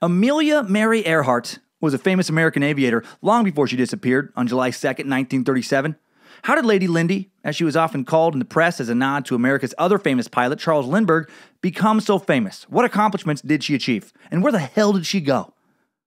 Amelia Mary Earhart was a famous American aviator long before she disappeared on July 2nd, 1937. How did Lady Lindy, as she was often called in the press as a nod to America's other famous pilot, Charles Lindbergh, become so famous? What accomplishments did she achieve? And where the hell did she go?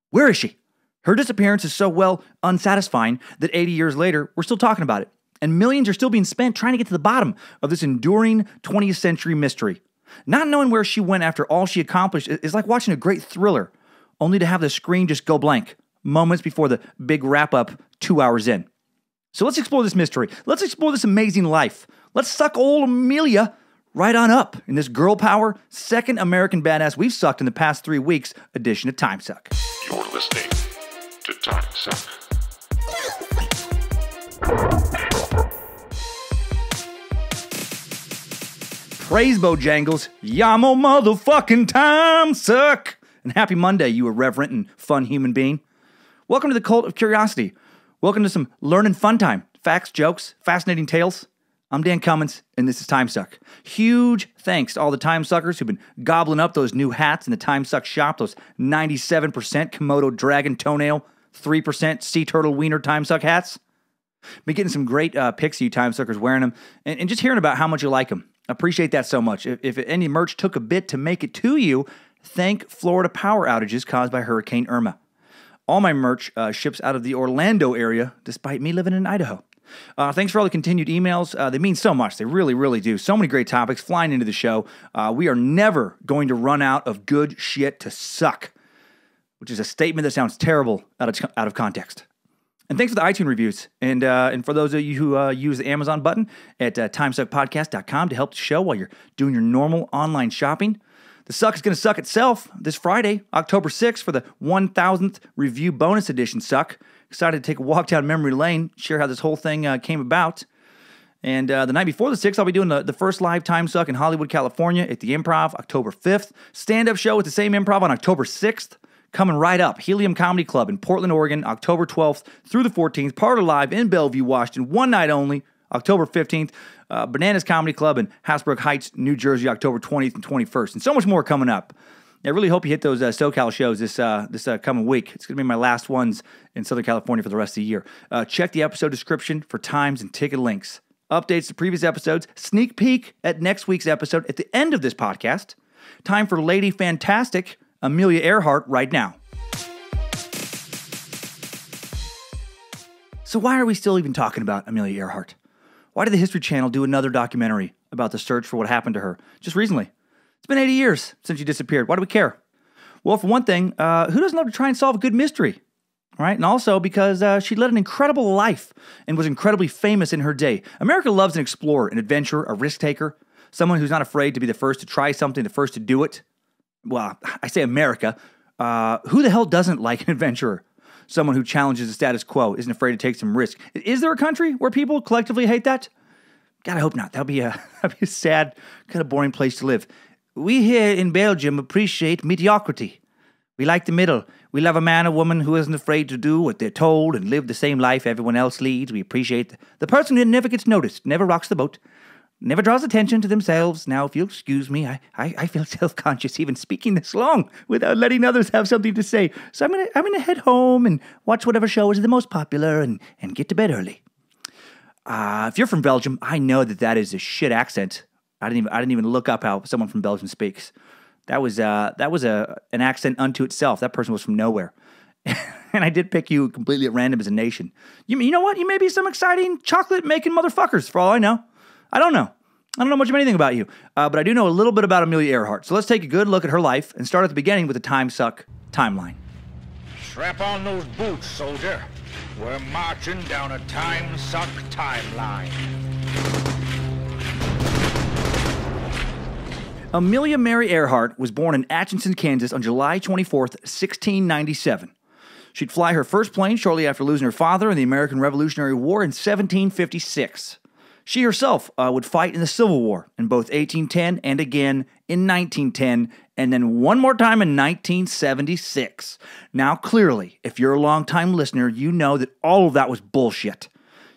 Where is she? Her disappearance is so, well, unsatisfying that 80 years later, we're still talking about it. And millions are still being spent trying to get to the bottom of this enduring 20th century mystery. Not knowing where she went after all she accomplished is like watching a great thriller, only to have the screen just go blank moments before the big wrap-up 2 hours in. So let's explore this mystery. Let's explore this amazing life. Let's suck old Amelia right on up in this girl power, second American badass we've sucked in the past 3 weeks edition of Timesuck. You're listening to Timesuck. Praise Bojangles. Yamo motherfucking Timesuck. And happy Monday, you irreverent and fun human being. Welcome to the cult of curiosity. Welcome to some learning fun time. Facts, jokes, fascinating tales. I'm Dan Cummins, and this is Timesuck. Huge thanks to all the Timesuckers who've been gobbling up those new hats in the Timesuck shop, those 97% Komodo dragon toenail, 3% sea turtle wiener Timesuck hats. Been getting some great pics of you Timesuckers wearing them, and just hearing about how much you like them. Appreciate that so much. If any merch took a bit to make it to you, thank Florida power outages caused by Hurricane Irma. All my merch ships out of the Orlando area, despite me living in Idaho. Thanks for all the continued emails. They mean so much. They really, really do. So many great topics flying into the show. We are never going to run out of good shit to suck, which is a statement that sounds terrible out of context. And thanks for the iTunes reviews. And for those of you who use the Amazon button at timesuckpodcast.com to help the show while you're doing your normal online shopping. The Suck is going to suck itself this Friday, October 6th, for the 1000th review bonus edition Suck. Excited to take a walk down memory lane, share how this whole thing came about. And the night before the 6th, I'll be doing the first live Time Suck in Hollywood, California at the Improv, October 5th. Stand-up show at the same Improv on October 6th. Coming right up, Helium Comedy Club in Portland, Oregon, October 12th through the 14th. Parlor Live in Bellevue, Washington, one night only, October 15th. Bananas Comedy Club in Hasbrook Heights, New Jersey, October 20th and 21st. And so much more coming up. I really hope you hit those SoCal shows this coming week. It's going to be my last ones in Southern California for the rest of the year. Check the episode description for times and ticket links. Updates to previous episodes. Sneak peek at next week's episode at the end of this podcast. Time for Lady Fantastic, Amelia Earhart, right now. So why are we still even talking about Amelia Earhart? Why did the History Channel do another documentary about the search for what happened to her just recently? It's been 80 years since she disappeared. Why do we care? Well, for one thing, who doesn't love to try and solve a good mystery, right? And also because she led an incredible life and was incredibly famous in her day. America loves an explorer, an adventurer, a risk-taker, someone who's not afraid to be the first to try something, the first to do it. Well, I say America. Who the hell doesn't like an adventurer? Someone who challenges the status quo, isn't afraid to take some risk. Is there a country where people collectively hate that? God, I hope not. That'd be a sad, kind of boring place to live. We here in Belgium appreciate mediocrity. We like the middle. We love a man or woman who isn't afraid to do what they're told and live the same life everyone else leads. We appreciate the person who never gets noticed, never rocks the boat, never draws attention to themselves. Now, if you'll excuse me, I feel self-conscious even speaking this long without letting others have something to say. So I'm gonna head home and watch whatever show is the most popular and get to bed early. If you're from Belgium, I know that is a shit accent. I didn't even look up how someone from Belgium speaks. That was an accent unto itself. That person was from nowhere. And I did pick you completely at random as a nation. You know what? You may be some exciting chocolate-making motherfuckers for all I know. I don't know. I don't know much of anything about you, but I do know a little bit about Amelia Earhart. So let's take a good look at her life and start at the beginning with the Time Suck timeline. Strap on those boots, soldier. We're marching down a Time Suck timeline. Amelia Mary Earhart was born in Atchison, Kansas on July 24th, 1697. She'd fly her first plane shortly after losing her father in the American Revolutionary War in 1756. She herself would fight in the Civil War in both 1810 and again in 1910, and then one more time in 1976. Now, clearly, if you're a longtime listener, you know that all of that was bullshit.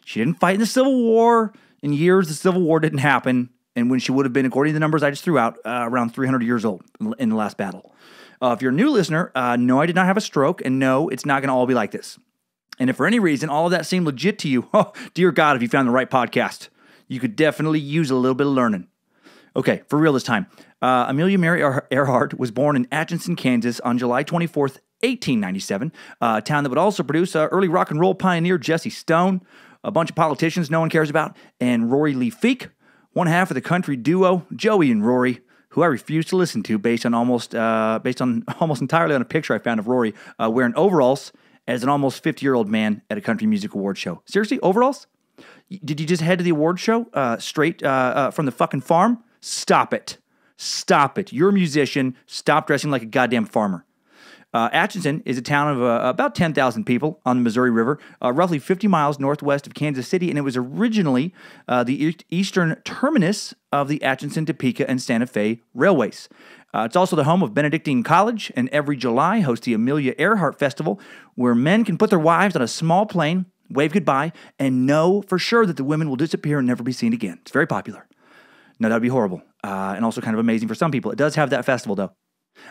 She didn't fight in the Civil War. In years, the Civil War didn't happen, and when she would have been, according to the numbers I just threw out, around 300 years old in the last battle. If you're a new listener, no, I did not have a stroke, and no, it's not going to all be like this. And if for any reason all of that seemed legit to you, oh, dear God, if you found the right podcast, you could definitely use a little bit of learning. Okay, for real this time. Amelia Mary Earhart was born in Atchison, Kansas on July 24th, 1897, a town that would also produce early rock and roll pioneer Jesse Stone, a bunch of politicians no one cares about, and Rory Lee Feek, one half of the country duo Joey and Rory, who I refuse to listen to based almost entirely on a picture I found of Rory wearing overalls as an almost 50-year-old man at a country music award show. Seriously, overalls? Did you just head to the award show straight from the fucking farm? Stop it. Stop it. You're a musician. Stop dressing like a goddamn farmer. Atchison is a town of about 10,000 people on the Missouri River, roughly 50 miles northwest of Kansas City, and it was originally the eastern terminus of the Atchison, Topeka, and Santa Fe Railways. It's also the home of Benedictine College, and every July hosts the Amelia Earhart Festival, where men can put their wives on a small plane, wave goodbye, and know for sure that the women will disappear and never be seen again. It's very popular. No, that would be horrible, and also kind of amazing for some people. It does have that festival, though.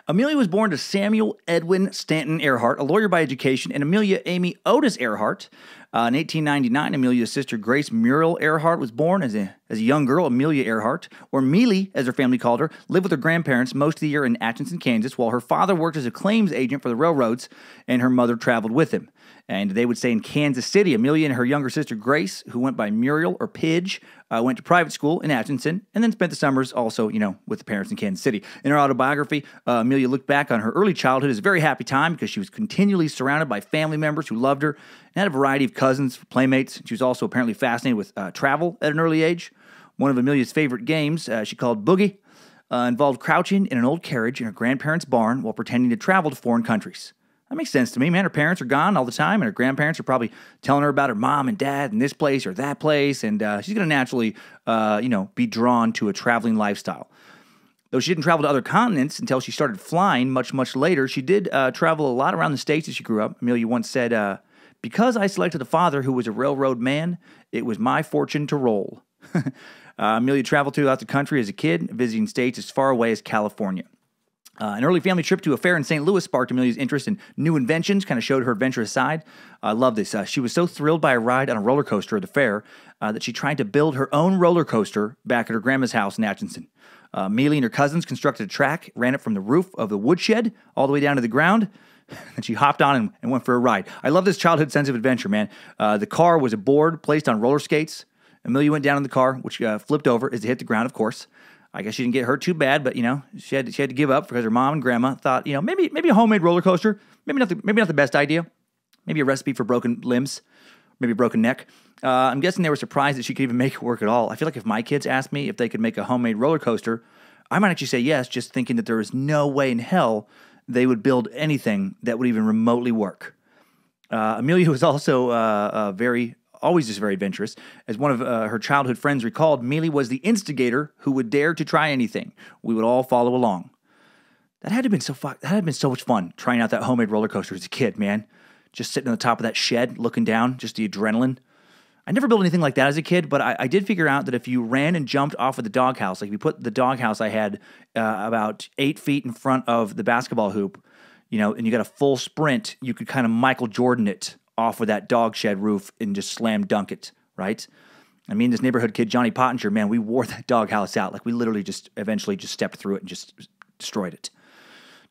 Amelia was born to Samuel Edwin Stanton Earhart, a lawyer by education, and Amelia Amy Otis Earhart. In 1899, Amelia's sister Grace Muriel Earhart was born as a young girl. Amelia Earhart, or Mealy as her family called her, lived with her grandparents most of the year in Atchison, Kansas, while her father worked as a claims agent for the railroads, and her mother traveled with him. And they would stay in Kansas City. Amelia and her younger sister Grace, who went by Muriel or Pidge, went to private school in Atchison and then spent the summers also, you know, with the parents in Kansas City. In her autobiography, Amelia looked back on her early childhood as a very happy time because she was continually surrounded by family members who loved her and had a variety of cousins, playmates. She was also apparently fascinated with travel at an early age. One of Amelia's favorite games, she called Boogie, involved crouching in an old carriage in her grandparents' barn while pretending to travel to foreign countries. That makes sense to me, man. Her parents are gone all the time, and her grandparents are probably telling her about her mom and dad and this place or that place, and she's going to naturally, you know, be drawn to a traveling lifestyle. Though she didn't travel to other continents until she started flying much, much later, she did travel a lot around the States as she grew up. Amelia once said, because I selected a father who was a railroad man, it was my fortune to roll. Amelia traveled throughout the country as a kid, visiting states as far away as California. An early family trip to a fair in St. Louis sparked Amelia's interest in new inventions, kind of showed her adventurous side. I love this. She was so thrilled by a ride on a roller coaster at the fair that she tried to build her own roller coaster back at her grandma's house in Atchison. Mealy and her cousins constructed a track, ran it from the roof of the woodshed all the way down to the ground, and she hopped on and went for a ride. I love this childhood sense of adventure, man. The car was a board placed on roller skates. Amelia went down in the car, which flipped over as it hit the ground, of course. I guess she didn't get hurt too bad, but, you know, she had to give up because her mom and grandma thought, you know, maybe a homemade roller coaster, maybe not the best idea, maybe a recipe for broken limbs, maybe a broken neck. I'm guessing they were surprised that she could even make it work at all. I feel like if my kids asked me if they could make a homemade roller coaster, I might actually say yes, just thinking that there is no way in hell they would build anything that would even remotely work. Amelia was also always just very adventurous. As one of her childhood friends recalled, Mealy was the instigator who would dare to try anything. We would all follow along. That had been so much fun, trying out that homemade roller coaster as a kid, man. Just sitting on the top of that shed, looking down, just the adrenaline. I never built anything like that as a kid, but I did figure out that if you ran and jumped off of the doghouse, like if you put the doghouse I had about 8 feet in front of the basketball hoop, you know, and you got a full sprint, you could kind of Michael Jordan it off with that dog shed roof and just slam dunk it, right? I mean, this neighborhood kid, Johnny Pottinger, man, we wore that doghouse out. Like, we literally just eventually just stepped through it and just destroyed it.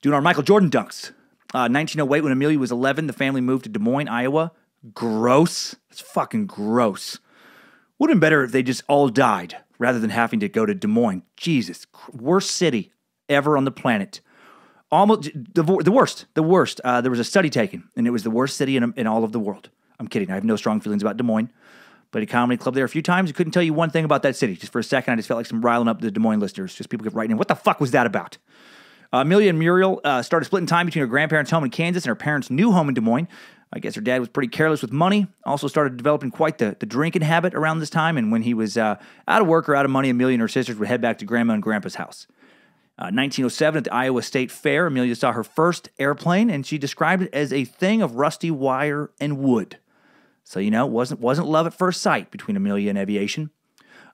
Doing our Michael Jordan dunks. 1908, when Amelia was 11, the family moved to Des Moines, Iowa. Gross. That's fucking gross. Would have been better if they just all died rather than having to go to Des Moines. Jesus. Worst city ever on the planet. Almost the worst. There was a study taken, and it was the worst city in all of the world. I'm kidding. I have no strong feelings about Des Moines, but a comedy club there a few times. I couldn't tell you one thing about that city. Just for a second, I just felt like some riling up the Des Moines listeners. Just people kept writing in, what the fuck was that about? Amelia and Muriel started splitting time between her grandparents' home in Kansas and her parents' new home in Des Moines. I guess her dad was pretty careless with money. Also started developing quite the drinking habit around this time, and when he was out of work or out of money, Amelia and her sisters would head back to Grandma and Grandpa's house. 1907, at the Iowa State Fair, Amelia saw her first airplane, and she described it as a thing of rusty wire and wood. So, you know, wasn't love at first sight between Amelia and aviation.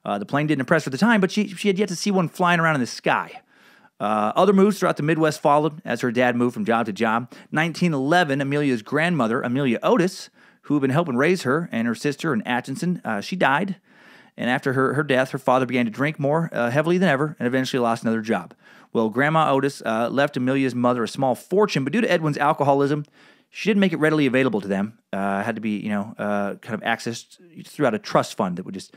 The plane didn't impress her at the time, but she had yet to see one flying around in the sky. Other moves throughout the Midwest followed as her dad moved from job to job. 1911, Amelia's grandmother, Amelia Otis, who had been helping raise her and her sister in Atchison, she died. And after her death, her father began to drink more heavily than ever and eventually lost another job. Well, Grandma Otis left Amelia's mother a small fortune, but due to Edwin's alcoholism, she didn't make it readily available to them. Had to be, kind of accessed throughout a trust fund that would just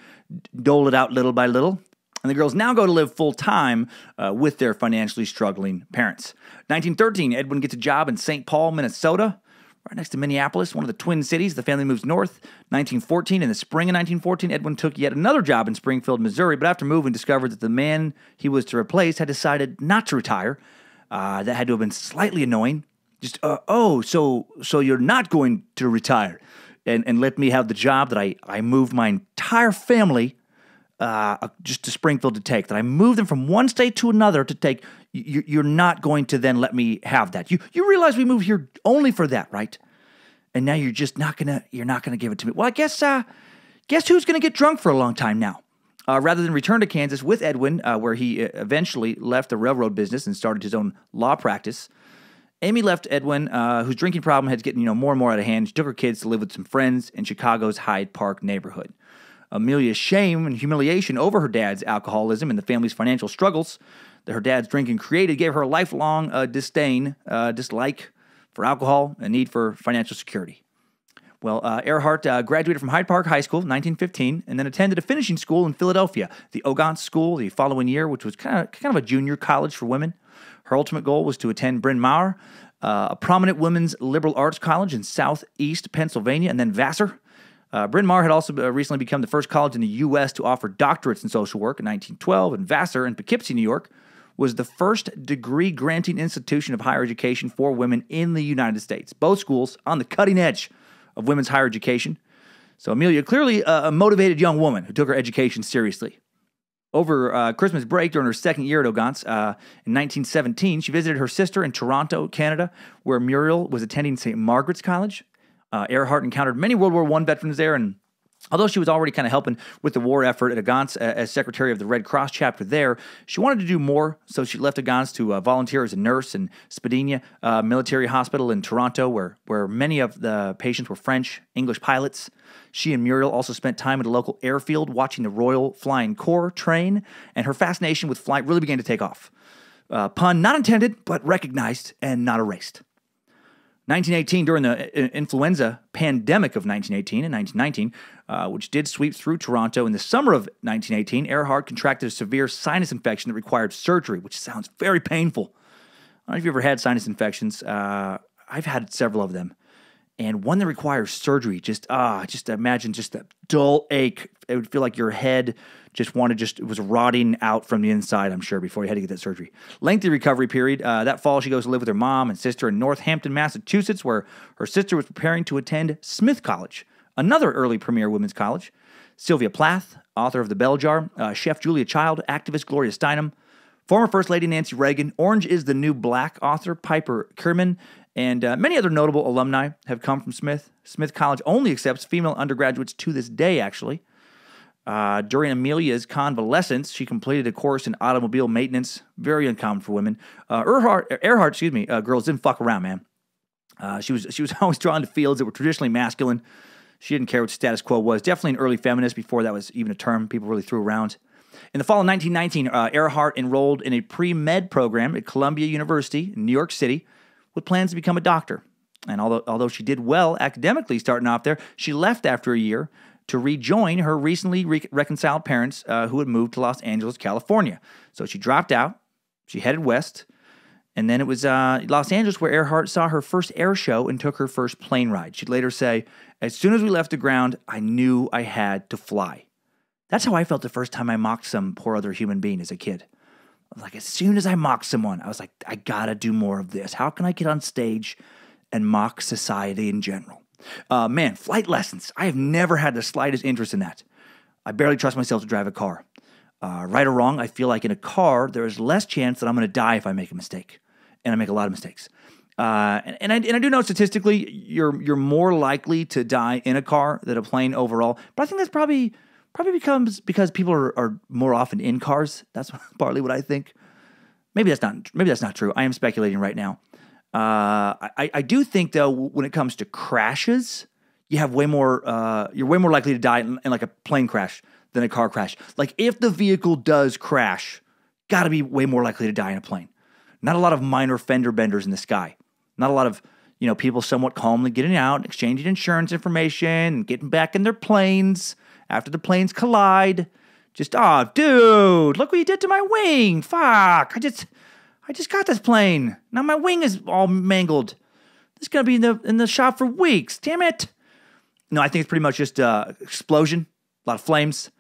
dole it out little by little. And the girls now go to live full-time with their financially struggling parents. 1913, Edwin gets a job in St. Paul, Minnesota, right next to Minneapolis, one of the Twin Cities. The family moves north. 1914, in the spring of 1914, Edwin took yet another job in Springfield, Missouri, but after moving, discovered that the man he was to replace had decided not to retire. That had to have been slightly annoying. Just, so you're not going to retire and let me have the job that I moved my entire family just to Springfield to take, that I moved them from one state to another to take. You're not going to then let me have that. You realize we moved here only for that, right? And now you're just not gonna give it to me. Well, I guess who's gonna get drunk for a long time now? Rather than return to Kansas with Edwin, where he eventually left the railroad business and started his own law practice, Amy left Edwin, whose drinking problem had gotten more and more out of hand. She took her kids to live with some friends in Chicago's Hyde Park neighborhood. Amelia's shame and humiliation over her dad's alcoholism and the family's financial struggles that her dad's drinking created gave her a lifelong dislike for alcohol and need for financial security. Well, Earhart graduated from Hyde Park High School in 1915 and then attended a finishing school in Philadelphia, the Ogontz School, the following year, which was kind of a junior college for women. Her ultimate goal was to attend Bryn Mawr, a prominent women's liberal arts college in southeast Pennsylvania, and then Vassar. Bryn Mawr had also recently become the first college in the U.S. to offer doctorates in social work in 1912, and Vassar in Poughkeepsie, New York, was the first degree-granting institution of higher education for women in the United States. Both schools on the cutting edge of women's higher education. So Amelia, clearly a motivated young woman who took her education seriously. Over Christmas break during her second year at Ogontz in 1917, she visited her sister in Toronto, Canada, where Muriel was attending St. Margaret's College. Earhart encountered many World War I veterans there, and although she was already kind of helping with the war effort at Ogontz as secretary of the Red Cross chapter there, she wanted to do more, so she left Ogontz to volunteer as a nurse in Spadina Military Hospital in Toronto, where many of the patients were French, English pilots. She and Muriel also spent time at a local airfield watching the Royal Flying Corps train, and her fascination with flight really began to take off. Pun not intended, but recognized and not erased. 1918, during the influenza pandemic of 1918 and 1919, which did sweep through Toronto in the summer of 1918, Earhart contracted a severe sinus infection that required surgery, which sounds very painful. I don't know if you've ever had sinus infections. I've had several of them. And one that requires surgery, just imagine just that dull ache. It would feel like your head it was rotting out from the inside, I'm sure, before you had to get that surgery. Lengthy recovery period. That fall, she goes to live with her mom and sister in Northampton, Massachusetts, where her sister was preparing to attend Smith College, another early premier women's college. Sylvia Plath, author of The Bell Jar, Chef Julia Child, activist Gloria Steinem, former First Lady Nancy Reagan, Orange is the New Black author Piper Kerman, and many other notable alumni have come from Smith. Smith College only accepts female undergraduates to this day, actually. During Amelia's convalescence, she completed a course in automobile maintenance, very uncommon for women. Earhart, excuse me, girls didn't fuck around, man. She was always drawn to fields that were traditionally masculine. She didn't care what status quo was. Definitely an early feminist before that was even a term people really threw around. In the fall of 1919, Earhart enrolled in a pre-med program at Columbia University in New York City, with plans to become a doctor. And although she did well academically starting off there, she left after a year to rejoin her recently reconciled parents who had moved to Los Angeles, California. So she dropped out, she headed west, and then it was Los Angeles where Earhart saw her first air show and took her first plane ride. She'd later say, "As soon as we left the ground, I knew I had to fly. That's how I felt the first time I mocked some poor other human being as a kid. As soon as I mocked someone, I was like, I gotta do more of this. How can I get on stage and mock society in general?" Man, flight lessons. I have never had the slightest interest in that. I barely trust myself to drive a car. Right or wrong, I feel like in a car, there is less chance that I'm gonna die if I make a mistake. And I make a lot of mistakes. And I do know statistically, you're more likely to die in a car than a plane overall. But I think that's probably becomes because people are more often in cars. That's partly what I think. Maybe that's not true. I am speculating right now. I do think, though, when it comes to crashes, you have way more, you're way more likely to die in like a plane crash than a car crash. Like if the vehicle does crash, gotta be way more likely to die in a plane. Not a lot of minor fender benders in the sky. Not a lot of, you know, people somewhat calmly getting out, exchanging insurance information, and getting back in their planes after the planes collide. Just, oh, dude, look what you did to my wing. Fuck, I just got this plane. Now my wing is all mangled. This is going to be in the shop for weeks. Damn it. No, I think it's pretty much just explosion, a lot of flames,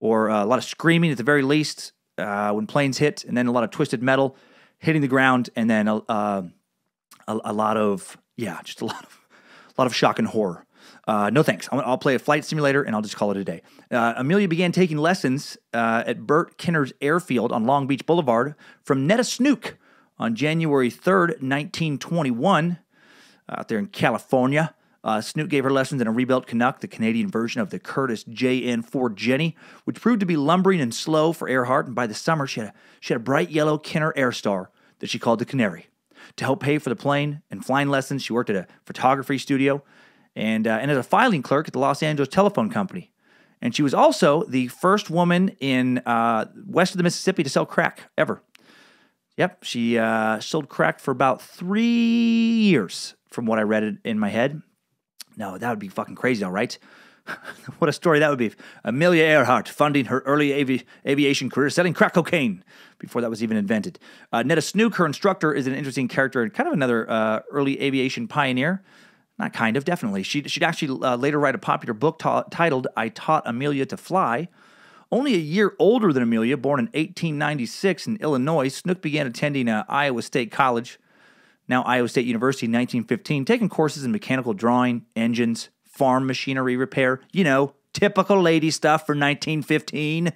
or a lot of screaming at the very least when planes hit, and then a lot of twisted metal hitting the ground, and then a lot of shock and horror. No thanks. I'll play a flight simulator, and I'll just call it a day. Amelia began taking lessons at Bert Kinner's Airfield on Long Beach Boulevard from Neta Snook on January 3rd, 1921, out there in California. Snook gave her lessons in a rebuilt Canuck, the Canadian version of the Curtiss JN Ford Jenny, which proved to be lumbering and slow for Earhart, and by the summer she had a bright yellow Kinner Airstar that she called the Canary. To help pay for the plane and flying lessons, she worked at a photography studio and as a filing clerk at the Los Angeles Telephone Company. And she was also the first woman in west of the Mississippi to sell crack ever. Yep, she sold crack for about 3 years, from what I read in my head. No, that would be fucking crazy, all right? What a story that would be. Amelia Earhart funding her early aviation career selling crack cocaine before that was even invented. Neta Snook, her instructor, is an interesting character and kind of another early aviation pioneer. Not kind of, definitely. She'd actually later write a popular book titled I Taught Amelia to Fly. Only a year older than Amelia, born in 1896 in Illinois, Snook began attending Iowa State College, now Iowa State University, in 1915, taking courses in mechanical drawing, engines, farm machinery repair. You know, typical lady stuff for 1915.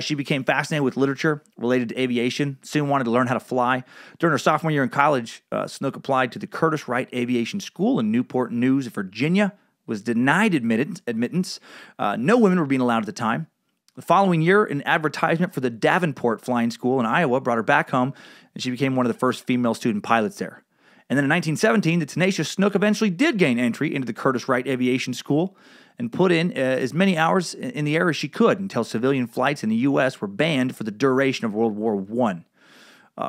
She became fascinated with literature related to aviation, soon wanted to learn how to fly. During her sophomore year in college, Snook applied to the Curtiss Wright Aviation School in Newport News, Virginia, was denied admittance. No women were being allowed at the time. The following year, an advertisement for the Davenport Flying School in Iowa brought her back home, and she became one of the first female student pilots there. And then in 1917, the tenacious Snook eventually did gain entry into the Curtiss Wright Aviation School and put in as many hours in the air as she could until civilian flights in the U.S. were banned for the duration of World War I.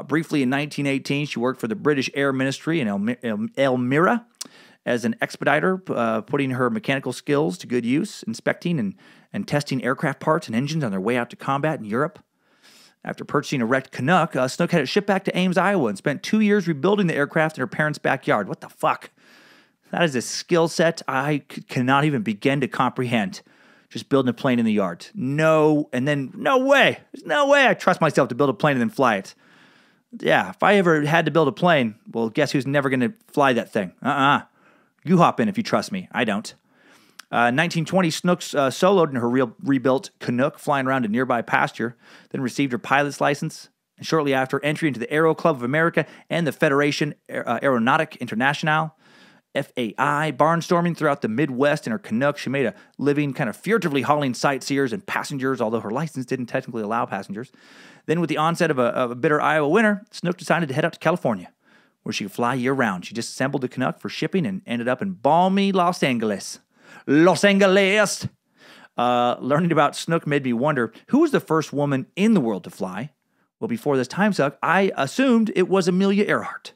Briefly in 1918, she worked for the British Air Ministry in Elmira as an expediter, putting her mechanical skills to good use, inspecting and testing aircraft parts and engines on their way out to combat in Europe. After purchasing a wrecked Canuck, Snook had it shipped back to Ames, Iowa, and spent 2 years rebuilding the aircraft in her parents' backyard. What the fuck? That is a skill set I cannot even begin to comprehend. Just building a plane in the yard. No, and then, no way. There's no way I trust myself to build a plane and then fly it. Yeah, if I ever had to build a plane, well, guess who's never going to fly that thing? Uh-uh. You hop in if you trust me. I don't. 1920, Snook's soloed in her rebuilt Canuck, flying around a nearby pasture, then received her pilot's license, and shortly after, entry into the Aero Club of America and the Federation Aeronautique Internationale, FAI. Barnstorming throughout the Midwest in her Canuck, she made a living kind of furtively hauling sightseers and passengers, although her license didn't technically allow passengers. Then with the onset of a bitter Iowa winter, Snook decided to head out to California, where she could fly year-round. She disassembled the Canuck for shipping and ended up in balmy Los Angeles. Los Angeles. Learning about Snook made me wonder, who was the first woman in the world to fly? Well, before this time suck, I assumed it was Amelia Earhart.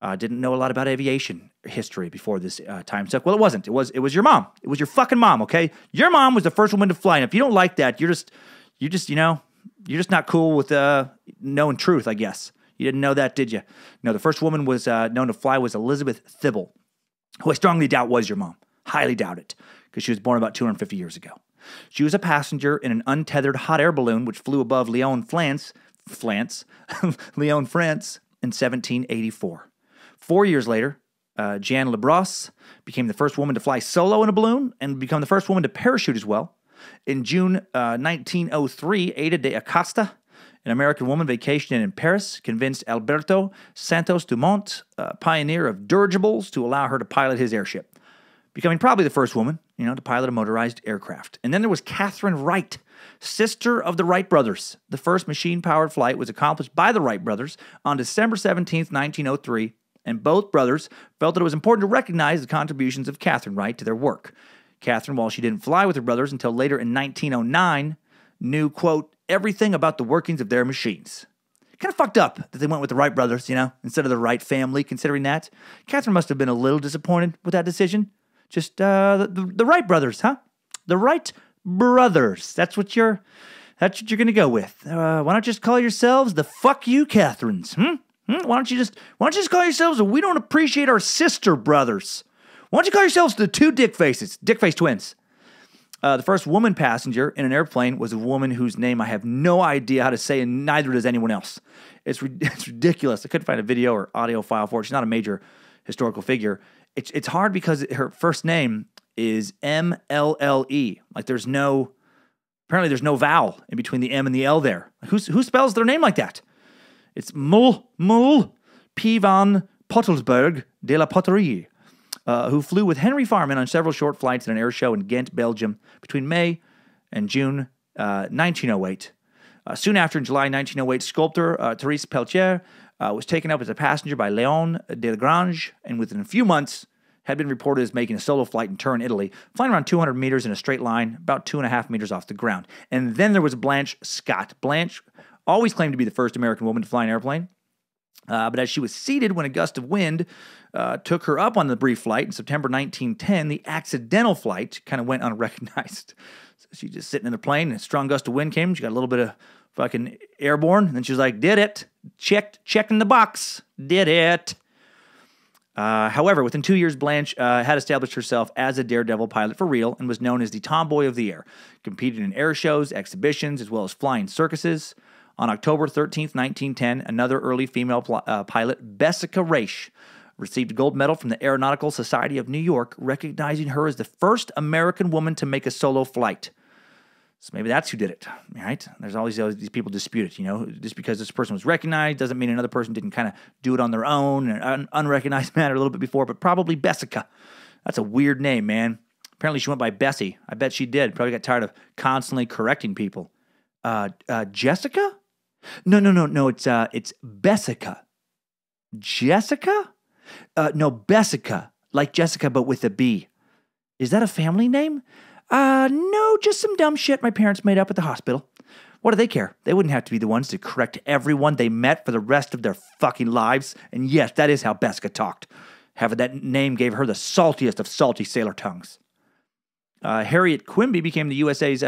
I didn't know a lot about aviation history before this time suck. Well, it wasn't. It was your mom. It was your fucking mom, okay? Your mom was the first woman to fly. And if you don't like that, you're just not cool with knowing truth, I guess. You didn't know that, did you? No, the first woman was known to fly was Élisabeth Thible, who I strongly doubt was your mom. Highly doubt it, because she was born about 250 years ago. She was a passenger in an untethered hot air balloon which flew above Lyon, France, in 1784. 4 years later, Jeanne Labrosse became the first woman to fly solo in a balloon and become the first woman to parachute as well. In June 1903, Ada de Acosta, an American woman vacationing in Paris, convinced Alberto Santos Dumont, pioneer of dirigibles, to allow her to pilot his airship, becoming probably the first woman, you know, to pilot a motorized aircraft. And then there was Catherine Wright, sister of the Wright brothers. The first machine-powered flight was accomplished by the Wright brothers on December 17, 1903, and both brothers felt that it was important to recognize the contributions of Catherine Wright to their work. Catherine, while she didn't fly with her brothers until later in 1909, knew, quote, everything about the workings of their machines. Kind of fucked up that they went with the Wright brothers, you know, instead of the Wright family, considering that. Catherine must have been a little disappointed with that decision. Just, the Wright brothers, huh? The Wright brothers. That's what you're gonna go with. Why don't you just call yourselves the fuck you Catherines, hmm? Why don't you just call yourselves the we don't appreciate our sister brothers? Why don't you call yourselves the two dick faces, dick face twins? The first woman passenger in an airplane was a woman whose name I have no idea how to say, and neither does anyone else. It's ridiculous. I couldn't find a video or audio file for it. She's not a major historical figure. It's hard because her first name is M-L-L-E. Like apparently there's no vowel in between the M and the L there. Who spells their name like that? It's Mul P. van Pottelsberg de la Poterie. Who flew with Henry Farman on several short flights at an air show in Ghent, Belgium, between May and June 1908. Soon after, in July 1908, sculptor Therese Peltier was taken up as a passenger by Léon Delagrange, and within a few months had been reported as making a solo flight in Turin, Italy, flying around 200 meters in a straight line, about 2.5 meters off the ground. And then there was Blanche Scott. Blanche always claimed to be the first American woman to fly an airplane. But as she was seated when a gust of wind took her up on the brief flight in September 1910, the accidental flight kind of went unrecognized. So she's just sitting in the plane, and a strong gust of wind came. She got a little bit of fucking airborne, and then she was like, did it. Checking the box. Did it. However, within 2 years, Blanche had established herself as a daredevil pilot for real and was known as the tomboy of the air, competed in air shows, exhibitions, as well as flying circuses. On October 13, 1910, another early female pilot, Bessica Raiche, received a gold medal from the Aeronautical Society of New York, recognizing her as the first American woman to make a solo flight. So maybe that's who did it, right? There's always these people dispute it, you know? Just because this person was recognized doesn't mean another person didn't kind of do it on their own in an unrecognized manner a little bit before, but probably Bessica. That's a weird name, man. Apparently she went by Bessie. I bet she did. Probably got tired of constantly correcting people. Jessica? No, it's Bessica. Jessica? No, Bessica, like Jessica, but with a B. Is that a family name? No, just some dumb shit my parents made up at the hospital. What do they care? They wouldn't have to be the ones to correct everyone they met for the rest of their fucking lives. And yes, that is how Bessica talked. Having that name gave her the saltiest of salty sailor tongues. Harriet Quimby became the USA's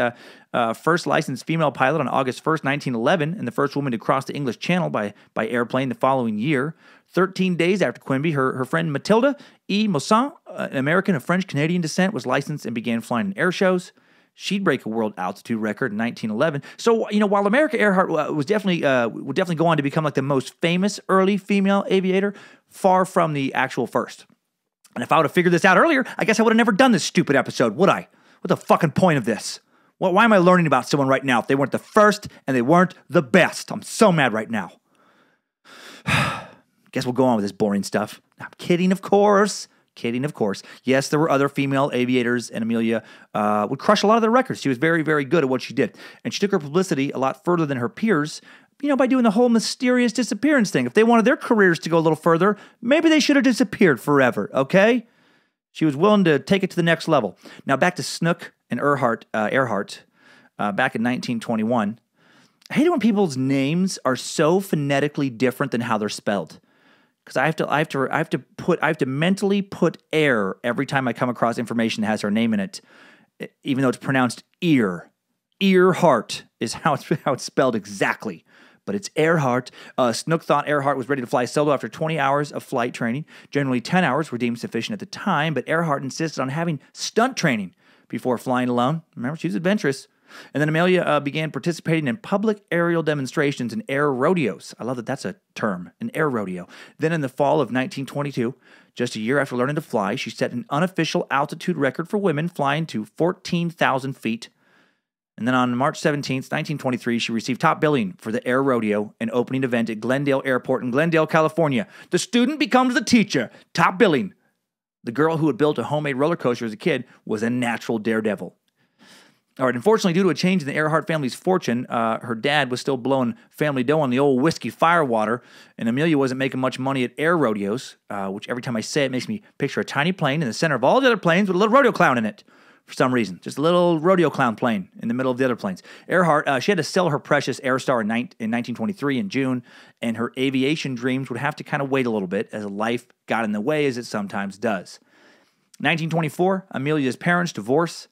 first licensed female pilot on August 1st, 1911, and the first woman to cross the English Channel by airplane the following year. 13 days after Quimby, her friend Matilde E. Moisant, an American of French-Canadian descent, was licensed and began flying in air shows. She'd break a world altitude record in 1911. So, you know, while Amelia Earhart would definitely go on to become like the most famous early female aviator, far from the actual first. And if I would have figured this out earlier, I guess I would have never done this stupid episode, would I? What's the fucking point of this? Why am I learning about someone right now if they weren't the first and they weren't the best? I'm so mad right now. Guess we'll go on with this boring stuff. I'm kidding, of course. Kidding, of course. Yes, there were other female aviators, and Amelia would crush a lot of their records. She was very, very good at what she did. And she took her publicity a lot further than her peers, you know, by doing the whole mysterious disappearance thing. If they wanted their careers to go a little further, maybe they should have disappeared forever, okay? She was willing to take it to the next level. Now, back to Snook and Earhart, back in 1921. I hate it when people's names are so phonetically different than how they're spelled. Because I have to mentally put air every time I come across information that has her name in it, even though it's pronounced ear. Earhart is how it's spelled exactly. But it's Earhart. Snook thought Earhart was ready to fly solo after 20 hours of flight training. Generally, 10 hours were deemed sufficient at the time, but Earhart insisted on having stunt training before flying alone. Remember, she was adventurous. And then Amelia began participating in public aerial demonstrations and air rodeos. I love that that's a term, an air rodeo. Then in the fall of 1922, just a year after learning to fly, she set an unofficial altitude record for women flying to 14,000 feet. And then on March 17th, 1923, she received top billing for the Air Rodeo, an opening event at Glendale Airport in Glendale, California. The student becomes the teacher. Top billing. The girl who had built a homemade roller coaster as a kid was a natural daredevil. All right, unfortunately, due to a change in the Earhart family's fortune, her dad was still blowing family dough on the old whiskey firewater, and Amelia wasn't making much money at air rodeos, which every time I say it makes me picture a tiny plane in the center of all the other planes with a little rodeo clown in it for some reason. Just a little rodeo clown plane in the middle of the other planes. Earhart, she had to sell her precious Air Star in 1923 in June, and her aviation dreams would have to kind of wait a little bit as life got in the way, as it sometimes does. 1924, Amelia's parents divorce.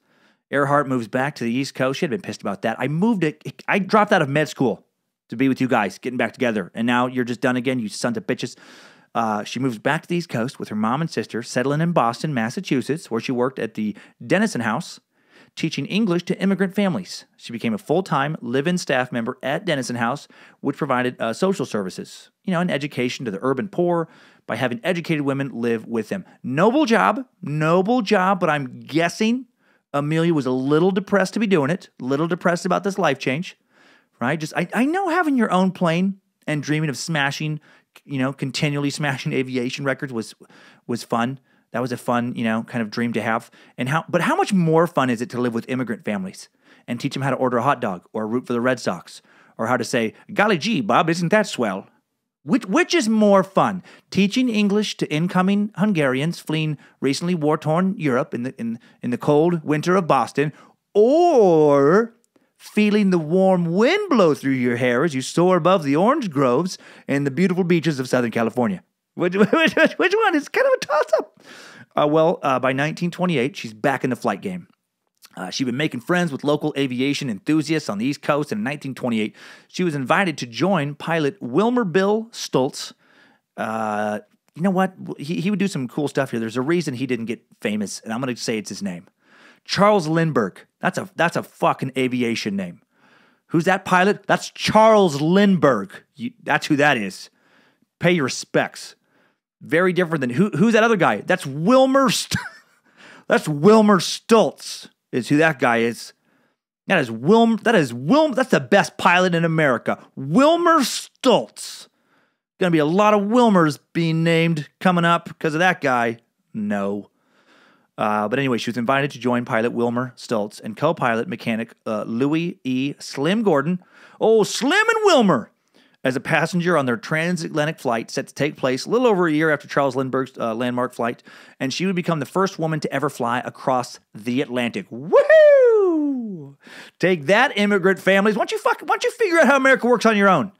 Earhart moves back to the East Coast. She had been pissed about that. I dropped out of med school to be with you guys, getting back together. And now you're just done again, you sons of bitches. She moves back to the East Coast with her mom and sister, settling in Boston, Massachusetts, where she worked at the Dennison House, teaching English to immigrant families. She became a full-time live-in staff member at Dennison House, which provided social services, you know, and education to the urban poor by having educated women live with them. Noble job, but I'm guessing Amelia was a little depressed to be doing it, a little depressed about this life change, right? Just, I know having your own plane and dreaming of smashing, you know, continually smashing aviation records was fun. That was a fun, you know, kind of dream to have. And but how much more fun is it to live with immigrant families and teach them how to order a hot dog or root for the Red Sox or how to say, golly gee, Bob, isn't that swell? Which is more fun, teaching English to incoming Hungarians fleeing recently war-torn Europe in the cold winter of Boston, or feeling the warm wind blow through your hair as you soar above the orange groves and the beautiful beaches of Southern California? Which one? It's kind of a toss-up. By 1928, she's back in the flight game. She'd been making friends with local aviation enthusiasts on the East Coast, and in 1928, she was invited to join pilot Wilmer "Bill" Stultz. You know what? He would do some cool stuff here. There's a reason he didn't get famous, and I'm going to say it's his name. Charles Lindbergh. That's a fucking aviation name. Who's that pilot? That's Charles Lindbergh. That's who that is. Pay your respects. Very different than who's that other guy? That's Wilmer Stultz. Is who that guy is. That's the best pilot in America. Wilmer Stultz. Gonna be a lot of Wilmers being named coming up because of that guy. No. But anyway, she was invited to join pilot Wilmer Stultz and co-pilot mechanic Louis E. Slim Gordon. Oh, Slim and Wilmer! As a passenger on their transatlantic flight set to take place a little over a year after Charles Lindbergh's landmark flight, and she would become the first woman to ever fly across the Atlantic. Woohoo! Take that, immigrant families. Why don't you figure out how America works on your own?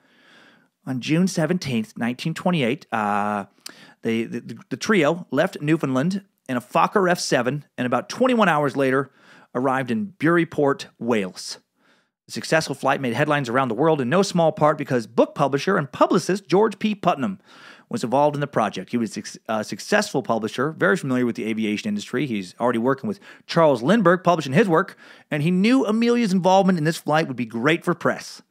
On June 17th, 1928, the trio left Newfoundland in a Fokker F-7, and about 21 hours later arrived in Buryport, Wales. The successful flight made headlines around the world, in no small part because book publisher and publicist George P. Putnam was involved in the project. He was a successful publisher, very familiar with the aviation industry. He's already working with Charles Lindbergh, publishing his work, and he knew Amelia's involvement in this flight would be great for press.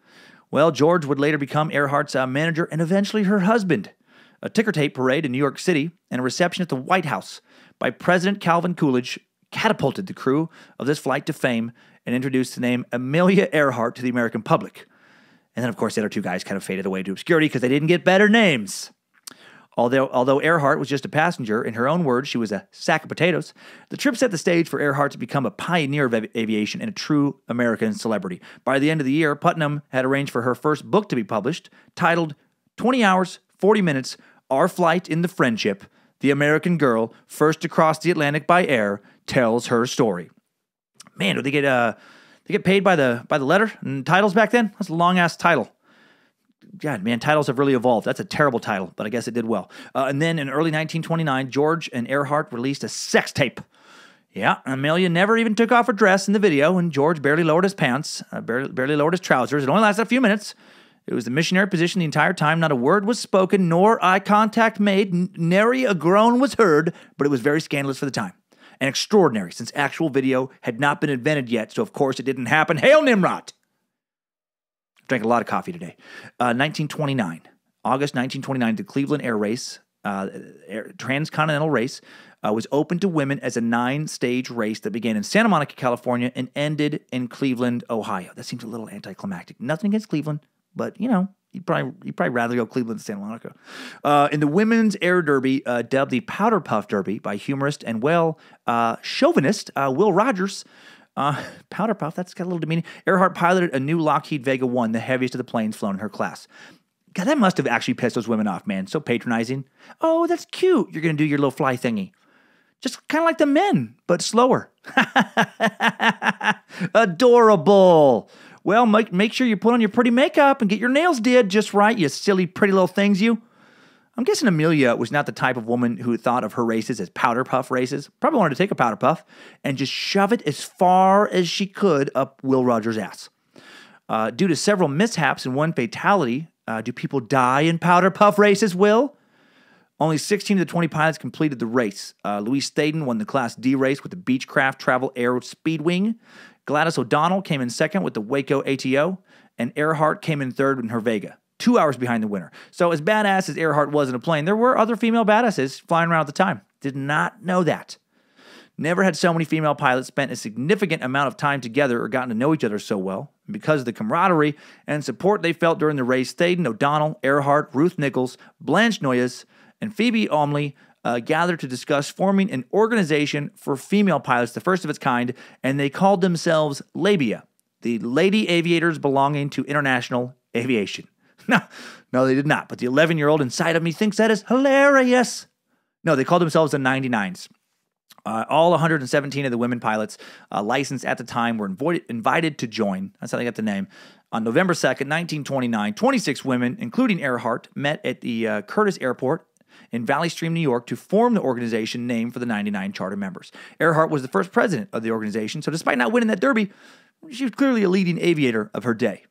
Well, George would later become Earhart's manager and eventually her husband. A ticker tape parade in New York City and a reception at the White House by President Calvin Coolidge catapulted the crew of this flight to fame and introduced the name Amelia Earhart to the American public. And then, of course, the other two guys kind of faded away to obscurity because they didn't get better names. Although Earhart was just a passenger, in her own words, she was a sack of potatoes, the trip set the stage for Earhart to become a pioneer of aviation and a true American celebrity. By the end of the year, Putnam had arranged for her first book to be published, titled 20 Hours, 40 Minutes, Our Flight in the Friendship, The American Girl, First to Cross the Atlantic by Air, Tells Her Story. Man, do they get paid by the letter and titles back then? That's a long-ass title. God, man, titles have really evolved. That's a terrible title, but I guess it did well. And then in early 1929, George and Earhart released a sex tape. Yeah, Amelia never even took off her dress in the video, and George barely lowered his pants, barely lowered his trousers. It only lasted a few minutes. It was the missionary position the entire time. Not a word was spoken, nor eye contact made. Nary a groan was heard, but it was very scandalous for the time. And extraordinary, since actual video had not been invented yet, so of course it didn't happen. Hail Nimrod! Drank a lot of coffee today. 1929, August 1929, the Cleveland Air Race, transcontinental race, was open to women as a 9-stage race that began in Santa Monica, California, and ended in Cleveland, Ohio. That seems a little anticlimactic. Nothing against Cleveland, but you know, you'd probably rather go Cleveland than Santa Monica. In the women's air derby, dubbed the Powder Puff Derby by humorist and chauvinist Will Rogers, Powder puff, that's got a little demeaning. Earhart piloted a new Lockheed Vega 1, the heaviest of the planes flown in her class. God, that must have actually pissed those women off, man. So patronizing. Oh, that's cute. You're going to do your little fly thingy. Just kind of like the men, but slower. Adorable. Well, make sure you put on your pretty makeup and get your nails did just right, you silly, pretty little things, you. I'm guessing Amelia was not the type of woman who thought of her races as powder puff races. Probably wanted to take a powder puff and just shove it as far as she could up Will Rogers' ass. Due to several mishaps and one fatality, do people die in powder puff races, Will? Only 16 of the 20 pilots completed the race. Louise Staden won the Class D race with the Beechcraft Travel Air Speedwing. Gladys O'Donnell came in second with the Waco ATO. And Earhart came in third in her Vega, 2 hours behind the winner. So as badass as Earhart was in a plane, there were other female badasses flying around at the time. Did not know that. Never had so many female pilots spent a significant amount of time together or gotten to know each other so well. And because of the camaraderie and support they felt during the race, Staden, O'Donnell, Earhart, Ruth Nichols, Blanche Noyes, and Phoebe Almley gathered to discuss forming an organization for female pilots, the first of its kind, and they called themselves Labia, the Lady Aviators Belonging to International Aviation. No, they did not. But the 11-year-old inside of me thinks that is hilarious. No, they called themselves the 99s. All 117 of the women pilots licensed at the time were invited to join. That's how they got the name. On November 2nd, 1929, 26 women, including Earhart, met at the Curtis Airport in Valley Stream, New York, to form the organization named for the 99 charter members. Earhart was the first president of the organization, so despite not winning that derby, she was clearly a leading aviator of her day.